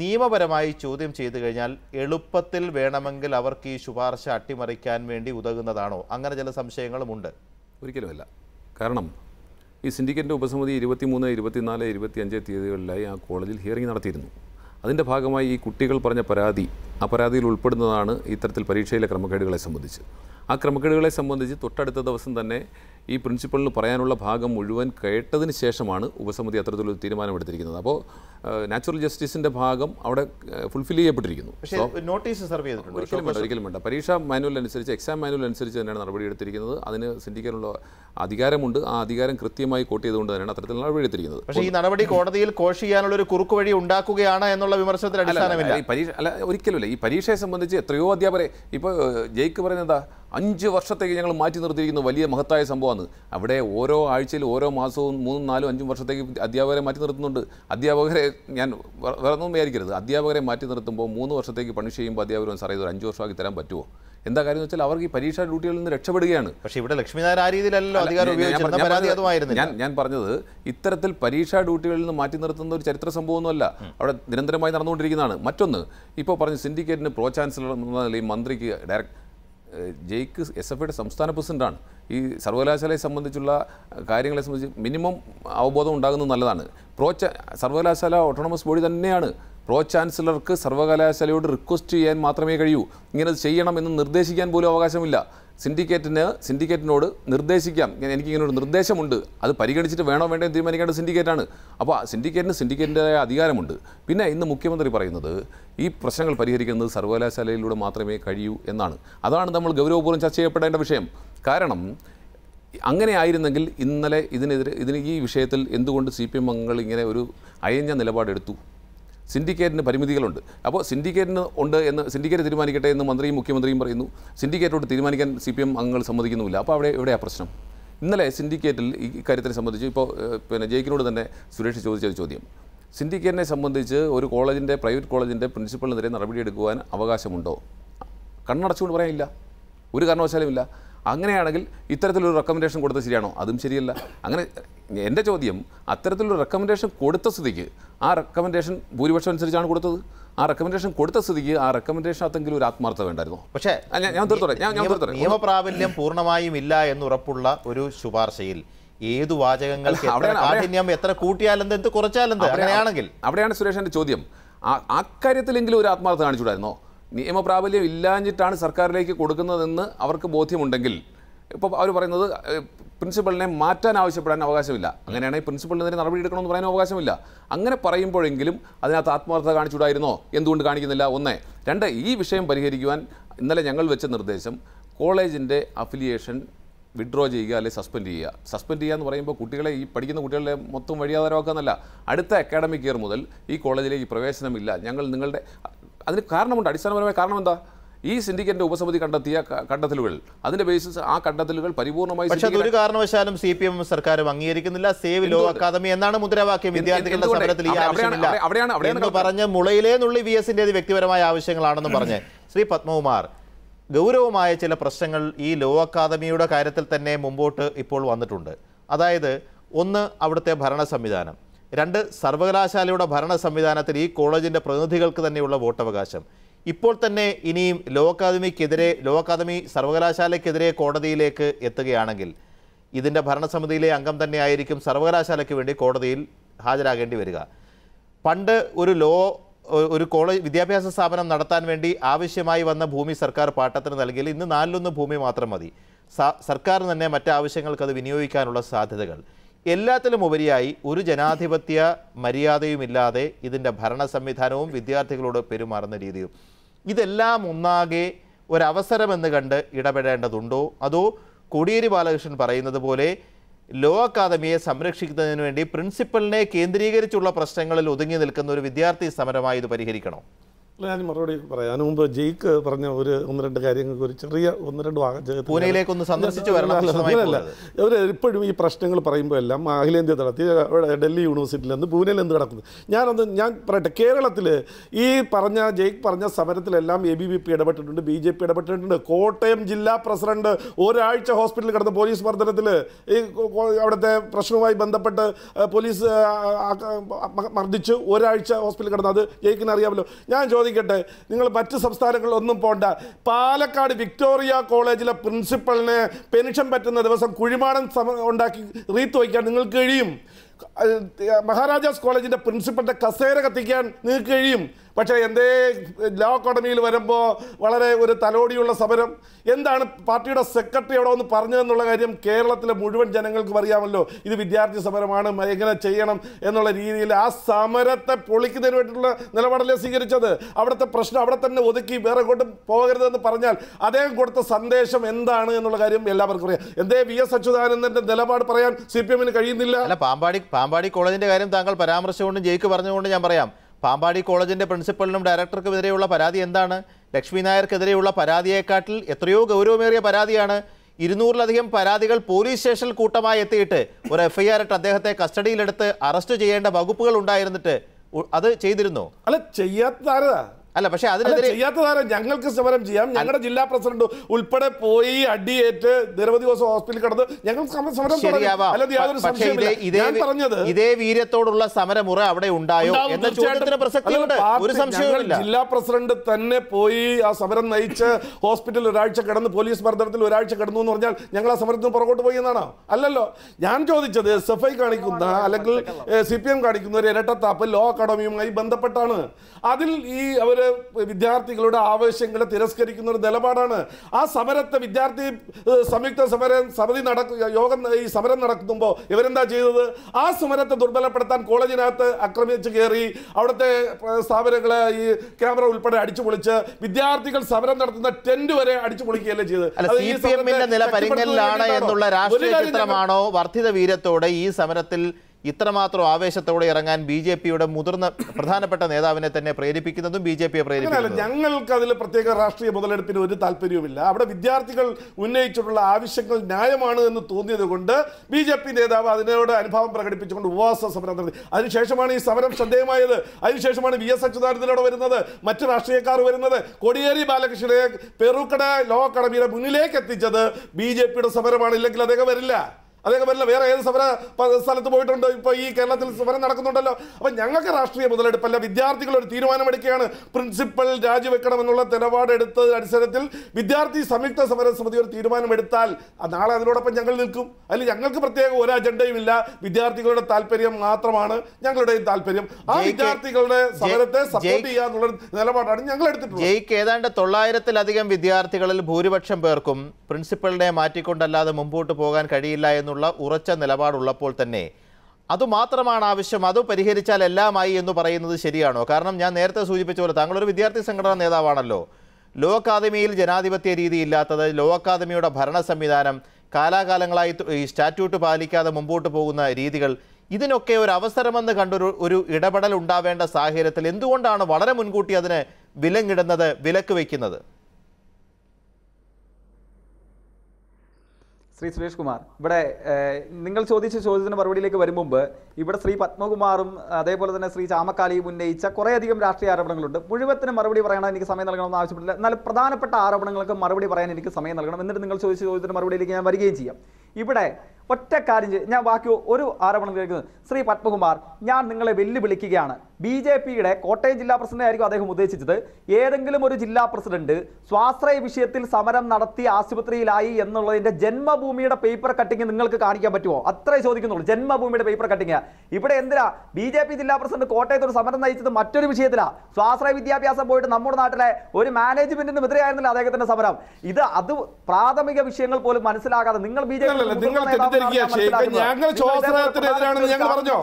നിയമപരമായി ചോദ്യം ചെയ്തു കഴിഞ്ഞാൽ എളുപ്പത്തിൽ വേണമെങ്കിൽ അവർക്ക് ഈ ശുപാർശ അട്ടിമറിക്കാൻ വേണ്ടി ഉതകുന്നതാണോ? അങ്ങനെ ചില സംശയങ്ങളുമുണ്ട്. ഒരിക്കലുമല്ല. കാരണം ഈ സിൻഡിക്കേറ്റിൻ്റെ ഉപസമിതി ഇരുപത്തിമൂന്ന് ഇരുപത്തിനാല് ഇരുപത്തിയഞ്ച് തീയതികളിലായി ആ കോളേജിൽ ഹിയറിംഗ് നടത്തിയിരുന്നു. അതിൻ്റെ ഭാഗമായി ഈ കുട്ടികൾ പറഞ്ഞ പരാതി, ആ പരാതിയിൽ ഉൾപ്പെടുന്നതാണ് ഇത്തരത്തിൽ പരീക്ഷയിലെ ക്രമക്കേടുകളെ സംബന്ധിച്ച്. ആ ക്രമക്കേടുകളെ സംബന്ധിച്ച് തൊട്ടടുത്ത ദിവസം തന്നെ ഈ പ്രിൻസിപ്പളിന് പറയാനുള്ള ഭാഗം മുഴുവൻ കേട്ടതിന് ശേഷമാണ് ഉപസമിതി അത്തരത്തിലൊരു തീരുമാനമെടുത്തിരിക്കുന്നത്. അപ്പോൾ നാച്ചുറൽ ജസ്റ്റിസിൻ്റെ ഭാഗം അവിടെ ഫുൾഫിൽ ചെയ്യപ്പെട്ടിരിക്കുന്നു. നോട്ടീസ് സെർവ് ചെയ്തിട്ടുണ്ട്. ഒരിക്കലും വേണ്ട, ഒരിക്കലും വേണ്ട. പരീക്ഷാ മാനുവൽ അനുസരിച്ച്, എക്സാം മാനുവൽ അനുസരിച്ച് തന്നെയാണ് നടപടിയെടുത്തിരിക്കുന്നത്. അതിന് സിൻഡിക്കേറ്റിനുള്ള അധികാരമുണ്ട്. ആ അധികാരം കൃത്യമായി കോട്ട് ചെയ്തുകൊണ്ട് തന്നെയാണ് അത്തരത്തിലുള്ള നടപടിയെടുത്തിരിക്കുന്നത്. പക്ഷേ ഈ നടപടി കോടതിയിൽ കോഷ് ചെയ്യാനുള്ള ഒരു കുറുക്കു വഴി ഉണ്ടാക്കുകയാണ് എന്നുള്ള വിമർശനത്തിന് അടിസ്ഥാനമില്ല ഈ പരീക്ഷ. അല്ല, ഒരിക്കലുമില്ല. ഈ പരീക്ഷയെ സംബന്ധിച്ച് എത്രയോ അധ്യാപകരെ ഇപ്പോൾ ജയിക്ക് പറയുന്നത് അഞ്ച് വർഷത്തേക്ക് ഞങ്ങൾ മാറ്റി നിർത്തിയിരിക്കുന്നു, വലിയ മഹത്തായ സംഭവമാണ്. അവിടെ ഓരോ ആഴ്ചയിൽ ഓരോ മാസവും മൂന്നും നാലും അഞ്ചും വർഷത്തേക്ക് അധ്യാപകരെ മാറ്റി നിർത്തുന്നുണ്ട്. അധ്യാപകരെ ഞാൻ വേറൊന്നും വിചാരിക്കരുത്. അധ്യാപകരെ മാറ്റി നിർത്തുമ്പോൾ മൂന്ന് വർഷത്തേക്ക് പണിഷ് ചെയ്യുമ്പോൾ അധ്യാപകരും സാറേ ഇതൊരു അഞ്ച് വർഷമാക്കി തരാൻ പറ്റുമോ? എന്താ കാര്യം വെച്ചാൽ അവർക്ക് ഈ പരീക്ഷാ ഡ്യൂട്ടികളിൽ നിന്ന് രക്ഷപ്പെടുകയാണ്. പക്ഷേ ഇവിടെ ലക്ഷ്മി നായർ ആ രീതിയിലല്ലോ അധികാരം ഉപയോഗിച്ചത്. ഞാൻ ഞാൻ പറഞ്ഞത് ഇത്തരത്തിൽ പരീക്ഷാ ഡ്യൂട്ടികളിൽ നിന്ന് മാറ്റി നിർത്തുന്ന ഒരു ചരിത്ര സംഭവമൊന്നുമല്ല, അവിടെ നിരന്തരമായി നടന്നുകൊണ്ടിരിക്കുന്നതാണ്. മറ്റൊന്ന്, ഇപ്പോൾ പറഞ്ഞ സിൻഡിക്കേറ്റിന് പ്രോ ചാൻസലർ എന്നുള്ള നിലയിൽ മന്ത്രിക്ക് ഡയറക്ട് ജയിക്ക് എസ് എഫ് ഐയുടെ സംസ്ഥാന പ്രസിഡൻ്റാണ്. ഈ സർവകലാശാലയെ സംബന്ധിച്ചുള്ള കാര്യങ്ങളെ സംബന്ധിച്ച് മിനിമം അവബോധം ഉണ്ടാകുന്നത് നല്ലതാണ്. പ്രോ ചാ സർവകലാശാല ഓട്ടോണമസ് ബോഡി തന്നെയാണ്. പ്രോ ചാൻസലർക്ക് സർവകലാശാലയോട് റിക്വസ്റ്റ് ചെയ്യാൻ മാത്രമേ കഴിയൂ. ഇങ്ങനെ ചെയ്യണം എന്ന് നിർദ്ദേശിക്കാൻ പോലും അവകാശമില്ല. സിൻഡിക്കേറ്റിന് സിൻഡിക്കേറ്റിനോട് നിർദ്ദേശിക്കാം, എനിക്കിങ്ങനെ ഒരു നിർദ്ദേശമുണ്ട്, അത് പരിഗണിച്ചിട്ട് വേണോ വേണ്ടോ തീരുമാനിക്കേണ്ട സിൻഡിക്കേറ്റാണ്. അപ്പോൾ സിൻഡിക്കേറ്റിന് സിൻഡിക്കേറ്റിൻ്റെതായ അധികാരമുണ്ട്. പിന്നെ ഇന്ന് മുഖ്യമന്ത്രി പറയുന്നത് ഈ പ്രശ്നങ്ങൾ പരിഹരിക്കുന്നത് സർവകലാശാലയിലൂടെ മാത്രമേ കഴിയൂ എന്നാണ്. അതാണ് നമ്മൾ ഗൗരവപൂർവ്വം ചർച്ച ചെയ്യപ്പെടേണ്ട വിഷയം. കാരണം അങ്ങനെ ആയിരുന്നെങ്കിൽ ഇന്നലെ ഇതിനെതിരെ ഇതിന് ഈ വിഷയത്തിൽ എന്തുകൊണ്ട് സി പി എം അംഗങ്ങൾ ഇങ്ങനെ ഒരു അയഞ്ഞ നിലപാടെടുത്തു? സിൻഡിക്കേറ്റിന് പരിമിതികളുണ്ട്. അപ്പോൾ സിൻഡിക്കേറ്റിന് ഉണ്ട് എന്ന് സിൻഡിക്കേറ്റ് തീരുമാനിക്കട്ടെ എന്ന് മന്ത്രിയും മുഖ്യമന്ത്രിയും പറയുന്നു. സിൻഡിക്കേറ്റോട് തീരുമാനിക്കാൻ സി പി എം അംഗങ്ങൾ സമ്മതിക്കുന്നുമില്ല. അപ്പോൾ അവിടെ എവിടെയാ പ്രശ്നം? ഇന്നലെ സിൻഡിക്കേറ്റിൽ ഈ കാര്യത്തിനെ സംബന്ധിച്ച് ഇപ്പോൾ പിന്നെ ജയിക്കിനോട് തന്നെ സുരേഷ് ചോദിച്ചൊരു ചോദ്യം, സിൻഡിക്കേറ്റിനെ സംബന്ധിച്ച് ഒരു കോളേജിൻ്റെ, പ്രൈവറ്റ് കോളേജിൻ്റെ പ്രിൻസിപ്പളിനെതിരെ നടപടിയെടുക്കുവാൻ അവകാശമുണ്ടോ? കണ്ണടച്ചുകൊണ്ട് പറയാനില്ല, ഒരു കാരണവശാലുമില്ല. അങ്ങനെയാണെങ്കിൽ ഇത്തരത്തിലൊരു റെക്കമെൻഡേഷൻ കൊടുത്തത് ശരിയാണോ? അതും ശരിയല്ല. അങ്ങനെ എൻ്റെ ചോദ്യം, അത്തരത്തിലൊരു റെക്കമെൻഡേഷൻ കൊടുത്ത സ്ഥിതിക്ക് ആ റെക്കമെൻഡേഷൻ ഭൂരിപക്ഷം അനുസരിച്ചാണ് കൊടുത്തത്. ആ റെക്കമെൻഡേഷൻ കൊടുത്ത സ്ഥിതിക്ക് ആ റെക്കമെൻഡേഷൻ അതെങ്കിലും ഒരു ആത്മാർത്ഥത വേണ്ടായിരുന്നു. പക്ഷേ ഞാൻ തീർത്തോട്ടെ ഞാൻ ഞാൻ തീർത്തോട്ടെ നിയമപ്രാബല്യം പൂർണ്ണമായും ഇല്ല എന്നുറപ്പുള്ള ഒരു ശുപാർശയിൽ ഏതു വാചകങ്ങൾക്ക് എത്ര കൂട്ടിയാലെന്ത് എന്ത് കുറച്ചാലെന്ത്? അങ്ങനെയാണെങ്കിൽ അവിടെയാണ് സുരേഷൻ്റെ ചോദ്യം, അക്കാര്യത്തിലെങ്കിലും ഒരു ആത്മാർത്ഥത കാണിച്ചുകൂടായിരുന്നോ? നിയമപ്രാബല്യം ഇല്ലാഞ്ഞിട്ടാണ് സർക്കാരിലേക്ക് കൊടുക്കുന്നതെന്ന് അവർക്ക് ബോധ്യമുണ്ടെങ്കിൽ ഇപ്പോൾ അവർ പറയുന്നത് പ്രിൻസിപ്പളിനെ മാറ്റാൻ ആവശ്യപ്പെടാൻ അവകാശമില്ല, അങ്ങനെയാണെങ്കിൽ പ്രിൻസിപ്പളിനെതിരെ നടപടി എടുക്കണമെന്ന് പറയാൻ അവകാശമില്ല. അങ്ങനെ പറയുമ്പോഴെങ്കിലും അതിനകത്ത് ആത്മാർത്ഥത കാണിച്ചുകൂടായിരുന്നോ? എന്തുകൊണ്ട് കാണിക്കുന്നില്ല? ഒന്ന്. രണ്ട്, ഈ വിഷയം പരിഹരിക്കുവാൻ ഇന്നലെ ഞങ്ങൾ വെച്ച നിർദ്ദേശം കോളേജിൻ്റെ അഫിലിയേഷൻ വിഡ്രോ ചെയ്യുക അല്ലെങ്കിൽ സസ്പെൻഡ് ചെയ്യുക. സസ്പെൻഡ് ചെയ്യുക എന്ന് പറയുമ്പോൾ കുട്ടികളെ, ഈ പഠിക്കുന്ന കുട്ടികളെ മൊത്തം വഴിയാധാരമാക്കാന്നല്ല, അടുത്ത അക്കാഡമിക് ഇയർ മുതൽ ഈ കോളേജിലേക്ക് പ്രവേശനമില്ല, ഞങ്ങൾ നിങ്ങളുടെ അതിന് കാരണമുണ്ട്. അടിസ്ഥാനപരമായ കാരണം എന്താ? ഈ സിൻഡിക്കേറ്റിന്റെ ഉപസമിതി കണ്ടെത്തിയ കണ്ടെത്തലുകൾ, അതിന്റെ ബേസിസ് ആ കണ്ടെത്തലുകൾ പരിപൂർണമായി ഒരു കാരണവശാലും സി പി എം സർക്കാരും അംഗീകരിക്കുന്നില്ല. സേവ് ലോ അക്കാദമി എന്നാണ് മുദ്രാവാക്യം. വിദ്യാർത്ഥികളുടെ പറഞ്ഞ മുളയിലേന്നുള്ളി വി എസിന്റെ വ്യക്തിപരമായ ആവശ്യങ്ങളാണെന്ന് പറഞ്ഞ് ശ്രീ പത്മകുമാർ, ഗൗരവമായ ചില പ്രശ്നങ്ങൾ ഈ ലോ അക്കാദമിയുടെ കാര്യത്തിൽ തന്നെ മുമ്പോട്ട് ഇപ്പോൾ വന്നിട്ടുണ്ട്. അതായത് ഒന്ന്, അവിടുത്തെ ഭരണ സംവിധാനം; രണ്ട്, സർവകലാശാലയുടെ ഭരണ സംവിധാനത്തിൽ ഈ കോളേജിൻ്റെ പ്രതിനിധികൾക്ക് തന്നെയുള്ള വോട്ടവകാശം. ഇപ്പോൾ തന്നെ ഇനിയും ലോ അക്കാദമിക്കെതിരെ, ലോ അക്കാദമി സർവകലാശാലയ്ക്കെതിരെ കോടതിയിലേക്ക് എത്തുകയാണെങ്കിൽ ഇതിൻ്റെ ഭരണസമിതിയിലെ അംഗം തന്നെയായിരിക്കും സർവകലാശാലയ്ക്ക് വേണ്ടി കോടതിയിൽ ഹാജരാകേണ്ടി വരിക. പണ്ട് ഒരു ലോ ഒരു കോളേജ് വിദ്യാഭ്യാസ സ്ഥാപനം നടത്താൻ വേണ്ടി ആവശ്യമായി വന്ന ഭൂമി സർക്കാർ പാട്ടത്തിന് നൽകിയാൽ ഇന്ന് നാലിലൊന്ന് ഭൂമി മാത്രം മതി. സർക്കാർ തന്നെ മറ്റാവശ്യങ്ങൾക്ക് അത് വിനിയോഗിക്കാനുള്ള സാധ്യതകൾ. എല്ലാത്തിലും ഉപരിയായി ഒരു ജനാധിപത്യ മര്യാദയുമില്ലാതെ ഇതിൻ്റെ ഭരണ സംവിധാനവും വിദ്യാർത്ഥികളോട് പെരുമാറുന്ന രീതിയും ഇതെല്ലാം ഒന്നാകെ ഒരവസരമെന്ന് കണ്ട് ഇടപെടേണ്ടതുണ്ടോ? അതോ കോടിയേരി ബാലകൃഷ്ണൻ പറയുന്നത് പോലെ ലോ അക്കാദമിയെ സംരക്ഷിക്കുന്നതിന് വേണ്ടി പ്രിൻസിപ്പലിനെ കേന്ദ്രീകരിച്ചുള്ള പ്രശ്നങ്ങളിൽ ഒതുങ്ങി നിൽക്കുന്ന ഒരു വിദ്യാർത്ഥി സമരമായി ഇത് പരിഹരിക്കണോ? ഞാൻ മറുപടി പറയാം. അതിനു മുമ്പ് ജയിക്ക് പറഞ്ഞ ഒരു ഒന്ന് രണ്ട് കാര്യങ്ങൾക്ക് ഒരു ചെറിയ ഒന്ന് രണ്ട് വാചകം പൂനെയിലേക്കൊന്ന് സന്ദർശിച്ചു വരണമല്ല. അവർ ഇപ്പോഴും ഈ പ്രശ്നങ്ങൾ പറയുമ്പോൾ എല്ലാം അഖിലേന്ത്യ തലത്തിൽ ഡൽഹി യൂണിവേഴ്സിറ്റിയിൽ നിന്ന് പൂനെയിൽ എന്ത് നടക്കുന്നു ഞാനൊന്ന് ഞാൻ പറയട്ടെ. കേരളത്തിൽ ഈ പറഞ്ഞ ജയിക്ക് പറഞ്ഞ സമരത്തിലെല്ലാം എ ബി വി പി ഇടപെട്ടിട്ടുണ്ട്, ബി ജെ പി ഇടപെട്ടിട്ടുണ്ട്. കോട്ടയം ജില്ലാ പ്രസിഡന്റ് ഒരാഴ്ച ഹോസ്പിറ്റലിൽ കിടന്ന പോലീസ് മർദ്ദനത്തിൽ ഈ അവിടുത്തെ പ്രശ്നവുമായി ബന്ധപ്പെട്ട് പോലീസ് മർദ്ദിച്ച് ഒരാഴ്ച ഹോസ്പിറ്റലിൽ കിടന്നു. അത് ജയിക്കിന് അറിയാമല്ലോ. ഞാൻ ചോദിക്കും െ നിങ്ങൾ മറ്റ് സംസ്ഥാനങ്ങളിലൊന്നും പോകണ്ട. പാലക്കാട് വിക്ടോറിയ കോളേജിലെ പ്രിൻസിപ്പളിനെ പെൻഷൻ പറ്റുന്ന ദിവസം കുഴിമാടൻ ഉണ്ടാക്കി റീത്ത് വയ്ക്കാൻ നിങ്ങൾക്ക് കഴിയും. മഹാരാജാസ് കോളേജിൻ്റെ പ്രിൻസിപ്പളിൻ്റെ കസേര കത്തിക്കാൻ നിങ്ങൾക്ക് കഴിയും. പക്ഷേ എന്തേ ലോ അക്കാഡമിയിൽ വരുമ്പോൾ വളരെ ഒരു തലോടിയുള്ള സമരം. എന്താണ് പാർട്ടിയുടെ സെക്രട്ടറി അവിടെ ഒന്ന് പറഞ്ഞതെന്നുള്ള കാര്യം കേരളത്തിലെ മുഴുവൻ ജനങ്ങൾക്കും അറിയാമല്ലോ. ഇത് വിദ്യാർത്ഥി സമരമാണ്, എങ്ങനെ ചെയ്യണം എന്നുള്ള രീതിയിൽ ആ സമരത്തെ പൊളിക്കുന്നതിന് വേണ്ടിയിട്ടുള്ള നിലപാടല്ലേ സ്വീകരിച്ചത്. അവിടുത്തെ പ്രശ്നം അവിടെ തന്നെ ഒതുക്കി വേറെ കൊണ്ടും പോകരുതെന്ന് പറഞ്ഞാൽ അദ്ദേഹം കൊടുത്ത സന്ദേശം എന്താണ് എന്നുള്ള കാര്യം എല്ലാവർക്കും അറിയാം. എന്തേ വി എസ് അച്യുതാനന്ദൻ്റെ നിലപാട് പറയാൻ സി പി എമ്മിന് കഴിയുന്നില്ല? പാമ്പാടി പാമ്പാടി കോളേജിൻ്റെ കാര്യം താങ്കൾ പരാമർശിച്ചുകൊണ്ട് ജയിക്ക് പറഞ്ഞുകൊണ്ട് ഞാൻ പറയാം. പാമ്പാടി കോളേജിൻ്റെ പ്രിൻസിപ്പലിനും ഡയറക്ടർക്കും എതിരെയുള്ള പരാതി എന്താണ്? ലക്ഷ്മി നായർക്കെതിരെയുള്ള പരാതിയെക്കാട്ടിൽ എത്രയോ ഗൗരവമേറിയ പരാതിയാണ്. ഇരുന്നൂറിലധികം പരാതികൾ പോലീസ് സ്റ്റേഷനിൽ കൂട്ടമായി എത്തിയിട്ട് ഒരു എഫ് ഐ ആർ ഇട്ട് അദ്ദേഹത്തെ കസ്റ്റഡിയിലെടുത്ത് അറസ്റ്റ് ചെയ്യേണ്ട വകുപ്പുകൾ ഉണ്ടായിരുന്നിട്ട് അത് ചെയ്തിരുന്നു അല്ല ചെയ്യാത്ത അല്ല പക്ഷേ അതിനെതിരെ ചെയ്യാത്തതാരം ഞങ്ങൾക്ക് സമരം ചെയ്യാം. ഞങ്ങളുടെ ജില്ലാ പ്രസിഡന്റ് ഉൾപ്പെടെ പോയി അടിയേറ്റ് നിരവധി ദിവസം ഹോസ്പിറ്റലിൽ കിടന്ന് ഞങ്ങൾ ഇതേ വീര്യത്തോടുള്ള സമരമുറ അവിടെ ഉണ്ടായോ? ജില്ലാ പ്രസിഡന്റ് തന്നെ പോയി ആ സമരം നയിച്ച് ഹോസ്പിറ്റലിൽ ഒരാഴ്ച കിടന്ന് പോലീസ് മർദ്ദനത്തിൽ ഒരാഴ്ച കിടന്നു എന്ന് പറഞ്ഞാൽ ഞങ്ങൾ ആ സമരത്തിന് പുറകോട്ട് പോയി എന്നാണോ? അല്ലല്ലോ. ഞാൻ ചോദിച്ചത് എസ് എഫ് ഐ കാണിക്കുന്ന അല്ലെങ്കിൽ സി പി എം കാണിക്കുന്ന ഒരു ഇരട്ടത്താപ്പ് ലോ അക്കാഡമിയുമായി ബന്ധപ്പെട്ടാണ്. അതിൽ ഈ അവർ വിദ്യാർത്ഥികളുടെ ആവശ്യങ്ങളെ തിരസ്കരിക്കുന്ന ഒരു നിലപാടാണ്. ആ സമരത്തെ വിദ്യാർത്ഥി സംയുക്ത സമരം സമിതി നടക്കുക യോഗം ഈ സമരം നടക്കുമ്പോൾ ഇവരെന്താ ചെയ്തത്? ആ സമരത്തെ ദുർബലപ്പെടുത്താൻ കോളേജിനകത്ത് ആക്രമിച്ച് കയറി അവിടുത്തെ സ്ഥാപനങ്ങളെ ഈ ക്യാമറ ഉൾപ്പെടെ അടിച്ചു പൊളിച്ച് വിദ്യാർത്ഥികൾ സമരം നടത്തുന്ന ടെന്റ് വരെ അടിച്ചു പൊളിക്കുകയല്ലേ ചെയ്ത്. വർദ്ധിത വീര്യത്തോടെ ഈ സമരത്തിൽ ഇത്രമാത്രം ആവേശത്തോടെ ഇറങ്ങാൻ ബി ജെ പിയുടെ മുതിർന്ന പ്രധാനപ്പെട്ട നേതാവിനെ തന്നെ പ്രേരിപ്പിക്കുന്നതും ബി ജെ പിയെ പ്രേരിപ്പിക്കുന്നതും ഞങ്ങൾക്ക് അതിൽ പ്രത്യേക രാഷ്ട്രീയ മുതലെടുപ്പിന് ഒരു താല്പര്യവുമില്ല. അവിടെ വിദ്യാർത്ഥികൾ ഉന്നയിച്ചിട്ടുള്ള ആവശ്യങ്ങൾ ന്യായമാണ് എന്ന് തോന്നിയത് കൊണ്ട് ബി ജെ പി നേതാവ് അതിനോട് അനുഭാവം പ്രകടിപ്പിച്ചുകൊണ്ട് ഉപവാസ സമരം നടത്തി. അതിനുശേഷമാണ് ഈ സമരം ശ്രദ്ധേയമായത്. അതിനുശേഷമാണ് വി എസ് അച്യുതാനന്ദനോട് വരുന്നത്, മറ്റ് രാഷ്ട്രീയക്കാർ വരുന്നത്, കോടിയേരി ബാലകൃഷ്ണനെ പെറുക്കട ലോ അക്കാഡമിയുടെ മുന്നിലേക്ക് എത്തിച്ചത് ബി ജെ പിയുടെ സമരമാണ്. ഇല്ലെങ്കിൽ അദ്ദേഹം വരില്ല. അദ്ദേഹം വരില്ല. വേറെ ഏത് സമര സ്ഥലത്ത് പോയിട്ടുണ്ട്? ഇപ്പോൾ ഈ കേരളത്തിൽ സമരം നടക്കുന്നുണ്ടല്ലോ. അപ്പം ഞങ്ങൾക്ക് രാഷ്ട്രീയ മുതലെടുപ്പല്ല. വിദ്യാർത്ഥികൾ ഒരു തീരുമാനമെടുക്കുകയാണ്. പ്രിൻസിപ്പൽ രാജിവെക്കണമെന്നുള്ള നിലപാടെടുത്ത അടിസ്ഥാനത്തിൽ വിദ്യാർത്ഥി സംയുക്ത സമര സമിതി ഒരു തീരുമാനമെടുത്താൽ നാളെ അതിനോടൊപ്പം ഞങ്ങൾ നിൽക്കും. അതിൽ ഞങ്ങൾക്ക് പ്രത്യേക ഒരു അജണ്ടയും ഇല്ല. വിദ്യാർത്ഥികളുടെ താല്പര്യം മാത്രമാണ് ഞങ്ങളുടെയും താല്പര്യം. ആ വിദ്യാർത്ഥികളുടെ സമരത്തെ സപ്പോർട്ട് ചെയ്യുക എന്നുള്ള നിലപാടാണ് ഞങ്ങൾ എടുത്തിട്ടുള്ളത്. ജയിക്ക് ഏതാണ്ട് തൊള്ളായിരത്തിലധികം വിദ്യാർത്ഥികളിൽ ഭൂരിപക്ഷം പേർക്കും പ്രിൻസിപ്പലിനെ മാറ്റിക്കൊണ്ടല്ലാതെ മുമ്പോട്ട് പോകാൻ കഴിയില്ല ഉറച്ച നിലപാടുള്ളപ്പോൾ തന്നെ അതുമാത്രമാണ് ആവശ്യം, അത് പരിഹരിച്ചാൽ എല്ലാമായി എന്ന് പറയുന്നത് ശരിയാണോ? കാരണം ഞാൻ നേരത്തെ സൂചിപ്പിച്ച പോലെ താങ്കളൊരു വിദ്യാർത്ഥി സംഘടനാ നേതാവാണല്ലോ. ലോ അക്കാദമിയിൽ ജനാധിപത്യ രീതി ഇല്ലാത്തത്, ലോ അക്കാദമിയുടെ ഭരണ സംവിധാനം കാലാകാലങ്ങളായി ഈ സ്റ്റാറ്റ്യൂട്ട് പാലിക്കാതെ മുമ്പോട്ട് പോകുന്ന രീതികൾ, ഇതിനൊക്കെ ഒരു അവസരമെന്ന് കണ്ടൊരു ഒരു ഇടപെടൽ ഉണ്ടാവേണ്ട സാഹചര്യത്തിൽ എന്തുകൊണ്ടാണ് വളരെ മുൻകൂട്ടി അതിന് വിലങ്ങിടുന്നത്, വിലക്ക് വയ്ക്കുന്നത്? ശ്രീ സുരേഷ് കുമാർ, ഇവിടെ നിങ്ങൾ ചോദിച്ച ചോദ്യത്തിന് മറുപടിയിലേക്ക് വരും മുമ്പ് ഇവിടെ ശ്രീ പത്മകുമാറും അതേപോലെ തന്നെ ശ്രീ ചാമക്കാലിയും ഉന്നയിച്ച കുറേയധികം രാഷ്ട്രീയ ആരോപണങ്ങളുണ്ട്. മുഴുവത്തിനും മറുപടി പറയാൻ എനിക്ക് സമയം നൽകണമെന്ന് ആവശ്യപ്പെട്ടില്ല. എന്നാൽ പ്രധാനപ്പെട്ട ആരോപണങ്ങൾക്ക് മറുപടി പറയാൻ എനിക്ക് സമയം നൽകണം. എന്നിട്ട് നിങ്ങൾ ചോദിച്ച ചോദ്യത്തിന് മറുപടിയിലേക്ക് ഞാൻ വരികയും ചെയ്യാം. ഇവിടെ ഒറ്റ കാര്യം ഞാൻ ബാക്കി ഒരു ആരോപണം കേൾക്കുന്നത്, ശ്രീ പത്മകുമാർ, ഞാൻ നിങ്ങളെ വെല്ലുവിളിക്കുകയാണ്. ബി ജെ പിയുടെ കോട്ടയം ജില്ലാ പ്രസിഡന്റ് ആയിരിക്കും അദ്ദേഹം ഉദ്ദേശിച്ചത്. ഏതെങ്കിലും ഒരു ജില്ലാ പ്രസിഡന്റ് സ്വാശ്രയ വിഷയത്തിൽ സമരം നടത്തി ആശുപത്രിയിലായി എന്നുള്ളതിൻ്റെ ജന്മഭൂമിയുടെ പേപ്പർ കട്ടിങ് നിങ്ങൾക്ക് കാണിക്കാൻ പറ്റുമോ? അത്രേ ചോദിക്കുന്നുള്ളൂ. ജന്മഭൂമിയുടെ പേപ്പർ കട്ടിങ് ഇവിടെ എന്തിനാ? ബി ജെ പി ജില്ലാ പ്രസിഡന്റ് കോട്ടയത്തോട് സമരം നയിച്ചത് മറ്റൊരു വിഷയത്തിലാണ്. സ്വാശ്രയ വിദ്യാഭ്യാസം പോയിട്ട് നമ്മുടെ നാട്ടിലെ ഒരു മാനേജ്മെന്റിനും എതിരെയായിരുന്നില്ല അദ്ദേഹത്തിന്റെ സമരം. ഇത് അത് പ്രാഥമിക വിഷയങ്ങൾ പോലും മനസ്സിലാകാതെ നിങ്ങൾ ബി ജെ പി സംസാരിക്കുക. ഷെയ്ഖ് ഞങ്ങൾ ചോദനത്തിനെതിരാണെന്ന് ഞങ്ങൾ പറഞ്ഞോ?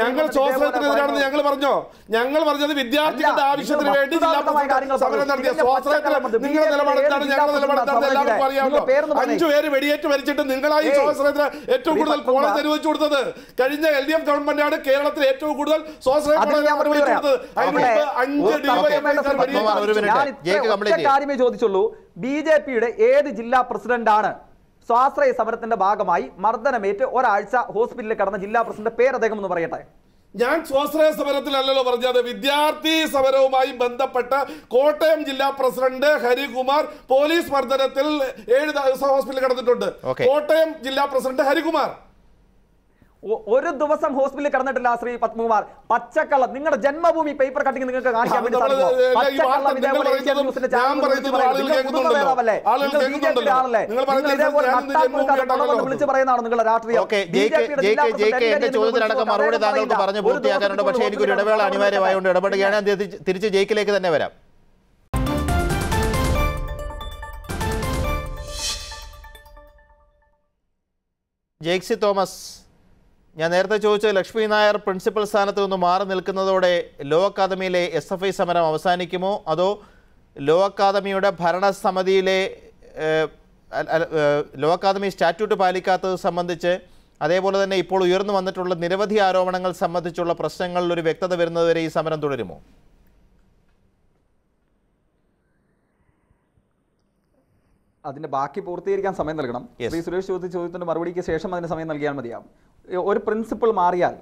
ഞങ്ങൾ ചോദനത്തിനെതിരാണെന്ന് ഞങ്ങൾ പറഞ്ഞോ? ഞങ്ങൾ പറഞ്ഞത് വിദ്യാർത്ഥികളുടെ ആവശ്യത്തിന് വേണ്ടി സമരം നടത്തിയ നിങ്ങളുടെ നിലപാടെടുത്താണ് ഞങ്ങളുടെ നിലപാടെടുത്താണെന്ന് എല്ലാവർക്കും അറിയാമല്ലോ. അഞ്ചു പേര് വെടിയേറ്റ് മരിച്ചിട്ട് നിങ്ങളായി സ്വാശ്രയത്തിന് ഏറ്റവും കൂടുതൽ കോളേജ് അനുവദിച്ചു കൊടുത്തത് കഴിഞ്ഞ എൽ ഡി എഫ് ഗവൺമെന്റാണ്. കേരളത്തിൽ ഏറ്റവും കൂടുതൽ സ്വാശ്രയ കാര്യമേ ചോദിച്ചുള്ളൂ. ബി ജെ പിയുടെ ഏത് ജില്ലാ പ്രസിഡന്റാണ് സ്വാശ്രയ സമരത്തിന്റെ ഭാഗമായി മർദ്ദനമേറ്റ് ഒരാഴ്ച ഹോസ്പിറ്റലിൽ കടന്ന ജില്ലാ പ്രസിഡന്റ് പേര് അദ്ദേഹം എന്ന് പറയട്ടെ? ഞാൻ സ്വാശ്രയ സമരത്തിലല്ലോ പറഞ്ഞത്. വിദ്യാർത്ഥി സമരവുമായി ബന്ധപ്പെട്ട കോട്ടയം ജില്ലാ പ്രസിഡന്റ് ഹരികുമാർ പോലീസ് മർദ്ദനത്തിൽ ഏഴ് ദിവസം ഹോസ്പിറ്റലിൽ കിടന്നിട്ടുണ്ട്. കോട്ടയം ജില്ലാ പ്രസിഡന്റ് ഹരികുമാർ ഒരു ദിവസം ഹോസ്പിറ്റലിൽ കിടന്നിട്ടില്ല. ശ്രീ പത്മകുമാർ, പച്ചക്കള്ളം നിങ്ങളുടെ ജന്മഭൂമി പേപ്പർ കട്ടിങ് നിങ്ങൾക്ക് കാണിക്കാൻ വേണ്ടി വിളിച്ചു പറയുന്നതാണ് നിങ്ങളുടെ രാഷ്ട്രീയം. പറഞ്ഞു പൂർത്തിയാക്കാനുണ്ട്, പക്ഷേ എനിക്കൊരു ഇടവേള അനിവാര്യമായതുകൊണ്ട് ഇടപെടുകയാണ്. തിരിച്ച് ജയിക്കിലേക്ക് തന്നെ വരാം. ജെയ്ക്സി തോമസ്, ഞാൻ നേരത്തെ ചോദിച്ചത് ലക്ഷ്മി നായർ പ്രിൻസിപ്പൽ സ്ഥാനത്ത് നിന്ന് മാറി നിൽക്കുന്നതോടെ ലോ അക്കാദമിയിലെ എസ് എഫ് ഐ സമരം അവസാനിക്കുമോ, അതോ ലോ അക്കാദമിയുടെ ഭരണസമിതിയിലെ ലോ അക്കാദമി സ്റ്റാറ്റ്യൂട്ട് പാലിക്കാത്തത് സംബന്ധിച്ച്, അതേപോലെ തന്നെ ഇപ്പോൾ ഉയർന്നു വന്നിട്ടുള്ള നിരവധി ആരോപണങ്ങൾ സംബന്ധിച്ചുള്ള പ്രശ്നങ്ങളിൽ ഒരു വ്യക്തത വരുന്നതുവരെ ഈ സമരം തുടരുമോ? അതിൻ്റെ ബാക്കി പൂർത്തീകരിക്കാൻ സമയം നൽകണം. ശ്രീ സുരേഷ് ചോദിച്ച ചോദ്യത്തിൻ്റെ മറുപടിക്ക് ശേഷം അതിന് സമയം നൽകിയാൽ മതിയാവും. ഒരു പ്രിൻസിപ്പൾ മാറിയാൽ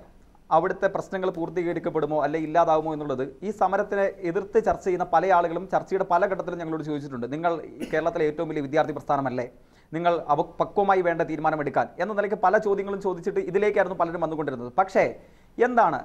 അവിടുത്തെ പ്രശ്നങ്ങൾ പൂർത്തീകരിക്കപ്പെടുമോ അല്ലെ ഇല്ലാതാവുമോ എന്നുള്ളത് ഈ സമരത്തിനെ എതിർത്ത് ചർച്ച ചെയ്യുന്ന പല ആളുകളും ചർച്ചയുടെ പല ഘട്ടത്തിലും ഞങ്ങളോട് ചോദിച്ചിട്ടുണ്ട്. നിങ്ങൾ കേരളത്തിലെ ഏറ്റവും വലിയ വിദ്യാർത്ഥി പ്രസ്ഥാനമല്ലേ, നിങ്ങൾ അവ പക്വമായി വേണ്ട തീരുമാനമെടുക്കാൻ എന്ന നിലയ്ക്ക് പല ചോദ്യങ്ങളും ചോദിച്ചിട്ട് ഇതിലേക്കായിരുന്നു പലരും വന്നുകൊണ്ടിരുന്നത്. പക്ഷേ എന്താണ്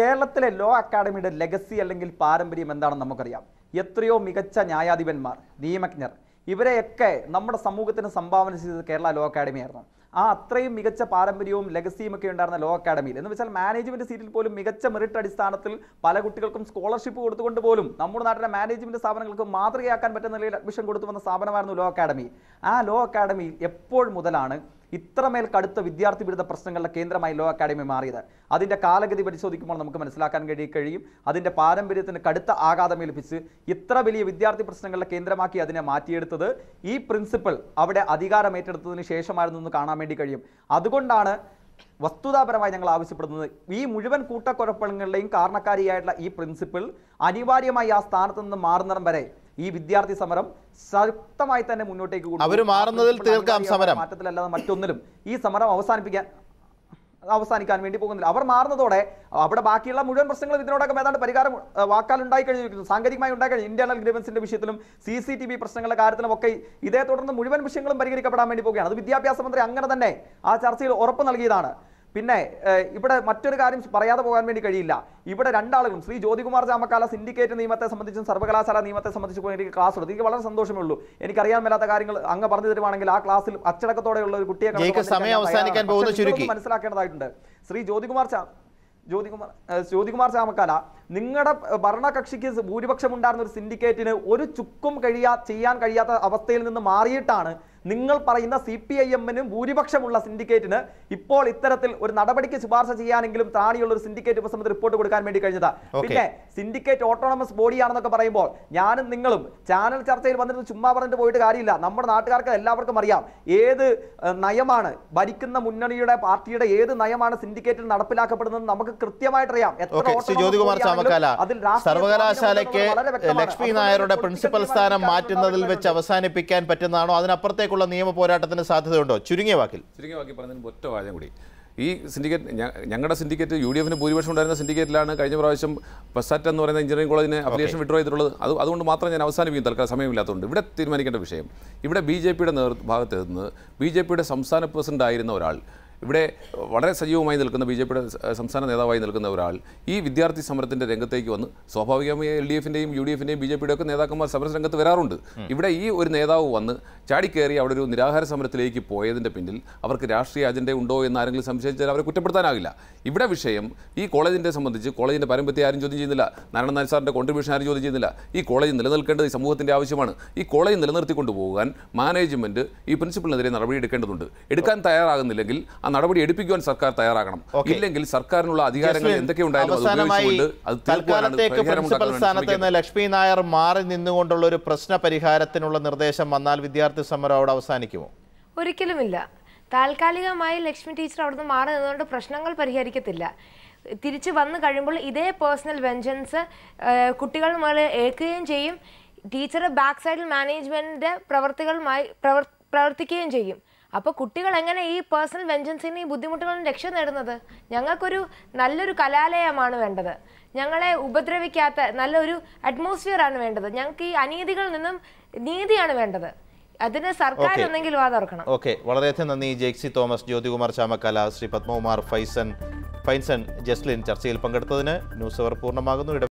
കേരളത്തിലെ ലോ അക്കാഡമിയുടെ ലെഗസി അല്ലെങ്കിൽ പാരമ്പര്യം എന്താണെന്ന് നമുക്കറിയാം. എത്രയോ മികച്ച ന്യായാധിപന്മാർ, നിയമജ്ഞർ, ഇവരെയൊക്കെ നമ്മുടെ സമൂഹത്തിന് സംഭാവന ചെയ്തത് കേരള ലോ അക്കാഡമിയായിരുന്നു. ആ അത്രയും മികച്ച പാരമ്പര്യവും ലെഗസിയും ഒക്കെ ഉണ്ടായിരുന്ന ലോ അക്കാഡമിയിൽ എന്ന് വെച്ചാൽ മാനേജ്മെൻറ്റ് സീറ്റിൽ പോലും മികച്ച മെറിറ്റ് അടിസ്ഥാനത്തിൽ പല കുട്ടികൾക്കും സ്കോളർഷിപ്പ് കൊടുത്തുകൊണ്ട് പോലും നമ്മുടെ നാട്ടിലെ മാനേജ്മെൻറ്റ് സ്ഥാപനങ്ങൾക്ക് മാതൃകയാക്കാൻ പറ്റുന്ന നിലയിൽ അഡ്മിഷൻ കൊടുത്തു വന്ന സ്ഥാപനമായിരുന്നു ലോ അക്കാഡമി. ആ ലോ അക്കാഡമിയിൽ എപ്പോൾ മുതലാണ് ഇത്രമേൽ കടുത്ത വിദ്യാർത്ഥി വിരുദ്ധ പ്രശ്നങ്ങളുടെ കേന്ദ്രമായി ലോ അക്കാഡമി മാറിയത്? അതിൻ്റെ കാലഗതി പരിശോധിക്കുമ്പോൾ നമുക്ക് മനസ്സിലാക്കാൻ കഴിയും. അതിൻ്റെ പാരമ്പര്യത്തിന് കടുത്ത ആഘാതം ഏൽപ്പിച്ച് ഇത്ര വലിയ വിദ്യാർത്ഥി പ്രശ്നങ്ങളുടെ കേന്ദ്രമാക്കി അതിനെ മാറ്റിയെടുത്തത് ഈ പ്രിൻസിപ്പൽ അവിടെ അധികാരം ഏറ്റെടുത്തതിന് ശേഷമായിരുന്നു എന്ന് കാണാൻ വേണ്ടി കഴിയും. അതുകൊണ്ടാണ് വസ്തുതാപരമായി ഞങ്ങൾ ആവശ്യപ്പെടുന്നത് ഈ മുഴുവൻ കൂട്ടക്കുഴപ്പങ്ങളുടെയും കാരണക്കാരിയായിട്ടുള്ള ഈ പ്രിൻസിപ്പൽ അനിവാര്യമായി ആ സ്ഥാനത്ത് നിന്ന് മാറുന്നിടം വരെ ഈ വിദ്യാർത്ഥി സമരം ശക്തമായി തന്നെ മുന്നോട്ടേക്ക് കൊണ്ടുപോകും. മാറ്റത്തിലല്ലാതെ മറ്റൊന്നിലും ഈ സമരം അവസാനിപ്പിക്കാൻ അവസാനിക്കാൻ വേണ്ടി പോകുന്നില്ല. അവർ മാറുന്നതോടെ അവിടെ ബാക്കിയുള്ള മുഴുവൻ പ്രശ്നങ്ങളും ഇതിനോടൊക്കെ ഏതാണ്ട് പരിഹാരം വാക്കാൽ ഉണ്ടായി കഴിഞ്ഞിരിക്കുന്നു, സാങ്കേതികമായി ഉണ്ടായി കഴിഞ്ഞു. ഇന്റേണൽ ഗ്രീവൻസിന്റെ വിഷയത്തിലും സി സി ടി വി പ്രശ്നങ്ങളുടെ കാര്യത്തിലും ഒക്കെ ഇതേ തുടർന്ന് മുഴുവൻ വിഷയങ്ങളും പരിഹരിക്കപ്പെടാൻ വേണ്ടി പോവുകയാണ്. അത് വിദ്യാഭ്യാസ മന്ത്രി അങ്ങനെ തന്നെ ആ ചർച്ചയിൽ ഉറപ്പ് നൽകിയതാണ്. പിന്നെ ഇവിടെ മറ്റൊരു കാര്യം പറയാതെ പോകാൻ വേണ്ടി കഴിയില്ല. ഇവിടെ രണ്ടാളുകളും ശ്രീ ജ്യോതികുമാർ ചാമക്കാല സിൻഡിക്കേറ്റ് നിയമത്തെ സംബന്ധിച്ചും സർവകലാശാല നിയമത്തെ സംബന്ധിച്ചും എനിക്ക് ക്ലാസ് എടുത്തു. എനിക്ക് വളരെ സന്തോഷമേ ഉള്ളൂ. എനിക്കറിയാൻ മേലാത്ത കാര്യങ്ങൾ അങ്ങ് പറഞ്ഞു തരുവാണെങ്കിൽ ആ ക്ലാസ്സിൽ അച്ചടക്കത്തോടെയുള്ള ഒരു കുട്ടിയെ മനസ്സിലാക്കേണ്ടതായിട്ടുണ്ട്. ശ്രീ ജ്യോതികുമാർ ചാ ജ്യോതികുമാർ ജ്യോതികുമാർ ചാമക്കാല, നിങ്ങളുടെ ഭരണകക്ഷിക്ക് ഭൂരിപക്ഷമുണ്ടായിരുന്ന ഒരു സിൻഡിക്കേറ്റിന് ഒരു ചുക്കും കഴിയാ ചെയ്യാൻ കഴിയാത്ത അവസ്ഥയിൽ നിന്ന് മാറിയിട്ടാണ് നിങ്ങൾ പറയുന്ന സി പി ഐ എമ്മിനും ഭൂരിപക്ഷമുള്ള സിൻഡിക്കേറ്റിന് ഇപ്പോൾ ഇത്തരത്തിൽ ഒരു നടപടിക്ക് ശുപാർശ ചെയ്യാനെങ്കിലും താടിയുള്ള ഒരു സിൻഡിക്കേറ്റ് ഉപസമിതി റിപ്പോർട്ട് കൊടുക്കാൻ വേണ്ടി കഴിഞ്ഞത്. പിന്നെ സിൻഡിക്കേറ്റ് ഓട്ടോണമസ് ബോഡിയാണെന്നൊക്കെ പറയുമ്പോൾ ഞാനും നിങ്ങളും ചാനൽ ചർച്ചയിൽ വന്നിരുന്നു ചുമ്മാ പറഞ്ഞിട്ട് പോയിട്ട് കാര്യമില്ല. നമ്മുടെ നാട്ടുകാർക്ക് എല്ലാവർക്കും അറിയാം ഏത് നയമാണ് ഭരിക്കുന്ന മുന്നണിയുടെ പാർട്ടിയുടെ ഏത് നയമാണ് സിൻഡിക്കേറ്റിൽ നടപ്പിലാക്കപ്പെടുന്നത് നമുക്ക് കൃത്യമായിട്ടറിയാം. സർവകലാശാലയ്ക്ക് ലക്ഷ്മി നായരുടെ പ്രിൻസിപ്പൽ സ്ഥാനം മാറ്റുന്നതിൽ വെച്ച് അവസാനിപ്പിക്കാൻ പറ്റുന്നതാണോ? അതിനപ്പുറത്തേക്ക് നിയമ പോരാട്ടത്തിന് സാധ്യതയുണ്ടോ? ചുരുങ്ങിയ വാക്കിൽ ചുരുങ്ങിയ വാക്കിൽ പറഞ്ഞതിന് ഒറ്റ വാചകം കൂടി. ഈ സിൻഡിക്കേറ്റ് ഞങ്ങളുടെ സിൻഡിക്കേറ്റ് യു ഡി എഫിന് ഭൂരിപക്ഷം ഉണ്ടായിരുന്ന സിൻഡിക്കേറ്റിലാണ് കഴിഞ്ഞ പ്രാവശ്യം പസാറ്റ് എന്ന് പറയുന്ന എഞ്ചിനീയറിംഗ് കോളേജിന് അഫിലിയേഷൻ വിഡ്രോ ചെയ്തിട്ടുള്ളത്. അത് അതുകൊണ്ട് മാത്രം ഞാൻ അവസാനിപ്പിക്കും, തൽക്കാലം സമയമില്ലാത്തതുകൊണ്ട്. ഇവിടെ തീരുമാനിക്കേണ്ട വിഷയം ഇവിടെ ബി ജെ പിയുടെ നേതൃ ഭാഗത്ത് നിന്ന് ബി ജെ പിയുടെ സംസ്ഥാന പ്രസിഡന്റ് ആയിരുന്ന ഒരാൾ, ഇവിടെ വളരെ സജീവമായി നിൽക്കുന്ന ബി ജെ പിയുടെ സംസ്ഥാന നേതാവായി നിൽക്കുന്ന ഒരാൾ ഈ വിദ്യാർത്ഥി സമരത്തിൻ്റെ രംഗത്തേക്ക് വന്ന് സ്വാഭാവികമായി എൽ ഡി എഫിൻ്റെയും യു ഡി എഫിൻ്റെയും ബി ജെ പിയുടെ ഒക്കെ നേതാക്കന്മാർ സമരരംഗത്ത് വരാറുണ്ട്. ഇവിടെ ഈ ഒരു നേതാവ് വന്ന് ചാടിക്കയറി അവിടെ ഒരു നിരാഹാര സമരത്തിലേക്ക് പോയതിൻ്റെ പിന്നിൽ അവർക്ക് രാഷ്ട്രീയ അജണ്ട ഉണ്ടോ എന്ന് ആരെങ്കിലും സംശയിച്ചാൽ അവരെ കുറ്റപ്പെടുത്താനാകില്ല. ഇവിടെ വിഷയം ഈ കോളേജിൻ്റെ സംബന്ധിച്ച് കോളേജിൻ്റെ പാരമ്പര്യത്തെ ആരും ചോദ്യം ചെയ്യുന്നില്ല, നാരായണൻ നായർ സാറിൻ്റെ കോൺട്രിബ്യൂഷൻ ആരും ചോദ്യം ചെയ്യുന്നില്ല. ഈ കോളേജ് നിലനിൽക്കേണ്ടത് ഈ സമൂഹത്തിൻ്റെ ആവശ്യമാണ്. ഈ കോളേജ് നിലനിർത്തിക്കൊണ്ടുപോകാൻ മാനേജ്മെൻറ്റ് ഈ പ്രിൻസിപ്പലിനെതിരെ നടപടി എടുക്കേണ്ടതുണ്ട്. എടുക്കാൻ തയ്യാറാകുന്നില്ലെങ്കിൽ ആ നടപടി എടുപ്പിക്കുവാൻ സർക്കാർ തയ്യാറാകണം. ഇല്ലെങ്കിൽ സർക്കാരിനുള്ള അധികാരങ്ങൾ എന്തൊക്കെ ഉണ്ടായിരുന്നു. ലക്ഷ്മി നായർ മാറി നിന്നുകൊണ്ടുള്ള ഒരു പ്രശ്ന പരിഹാരത്തിനുള്ള നിർദ്ദേശം വന്നാൽ വിദ്യാർത്ഥി സമരം അവിടെ അവസാനിക്കുമോ? ഒരിക്കലുമില്ല. താൽക്കാലികമായി ലക്ഷ്മി ടീച്ചർ അവിടുന്ന് മാറി നിന്നുകൊണ്ട് പ്രശ്നങ്ങൾ പരിഹരിക്കത്തില്ല. തിരിച്ചു വന്നു കഴിയുമ്പോൾ ഇതേ പേഴ്സണൽ വെഞ്ചൻസ് കുട്ടികൾ മേലെ ഏൽക്കുകയും ചെയ്യും. ടീച്ചർ ബാക്ക് സൈഡിൽ മാനേജ്മെൻറ്റിൻ്റെ പ്രവർത്തികളുമായി പ്രവർ പ്രവർത്തിക്കുകയും ചെയ്യും. അപ്പോൾ കുട്ടികൾ എങ്ങനെ ഈ പേഴ്സണൽ വെഞ്ചൻസിന് ഈ ബുദ്ധിമുട്ടുകളും രക്ഷ നേടുന്നത്? ഞങ്ങൾക്കൊരു നല്ലൊരു കലാലയമാണ് വേണ്ടത്. ഞങ്ങളെ ഉപദ്രവിക്കാത്ത നല്ലൊരു അറ്റ്മോസ്ഫിയറാണ് വേണ്ടത്. ഞങ്ങൾക്ക് ഈ അനീതികളിൽ നിന്നും നീതിയാണ് വേണ്ടത്. അതിന് സർക്കാർ എന്തെങ്കിലും വാദർക്കണം. ഓക്കെ, വളരെയധികം നന്ദി. ജെക്സി തോമസ്, ജ്യോതികുമാർ ചാമക്കല, ശ്രീ പത്മകുമാർ ഫൈസൻ ഫൈൻസൺ ജസ്ലിൻ ചർച്ചയിൽ പങ്കെടുത്തതിന്. ന്യൂസ് അവർ പൂർണ്ണമാകുന്നു.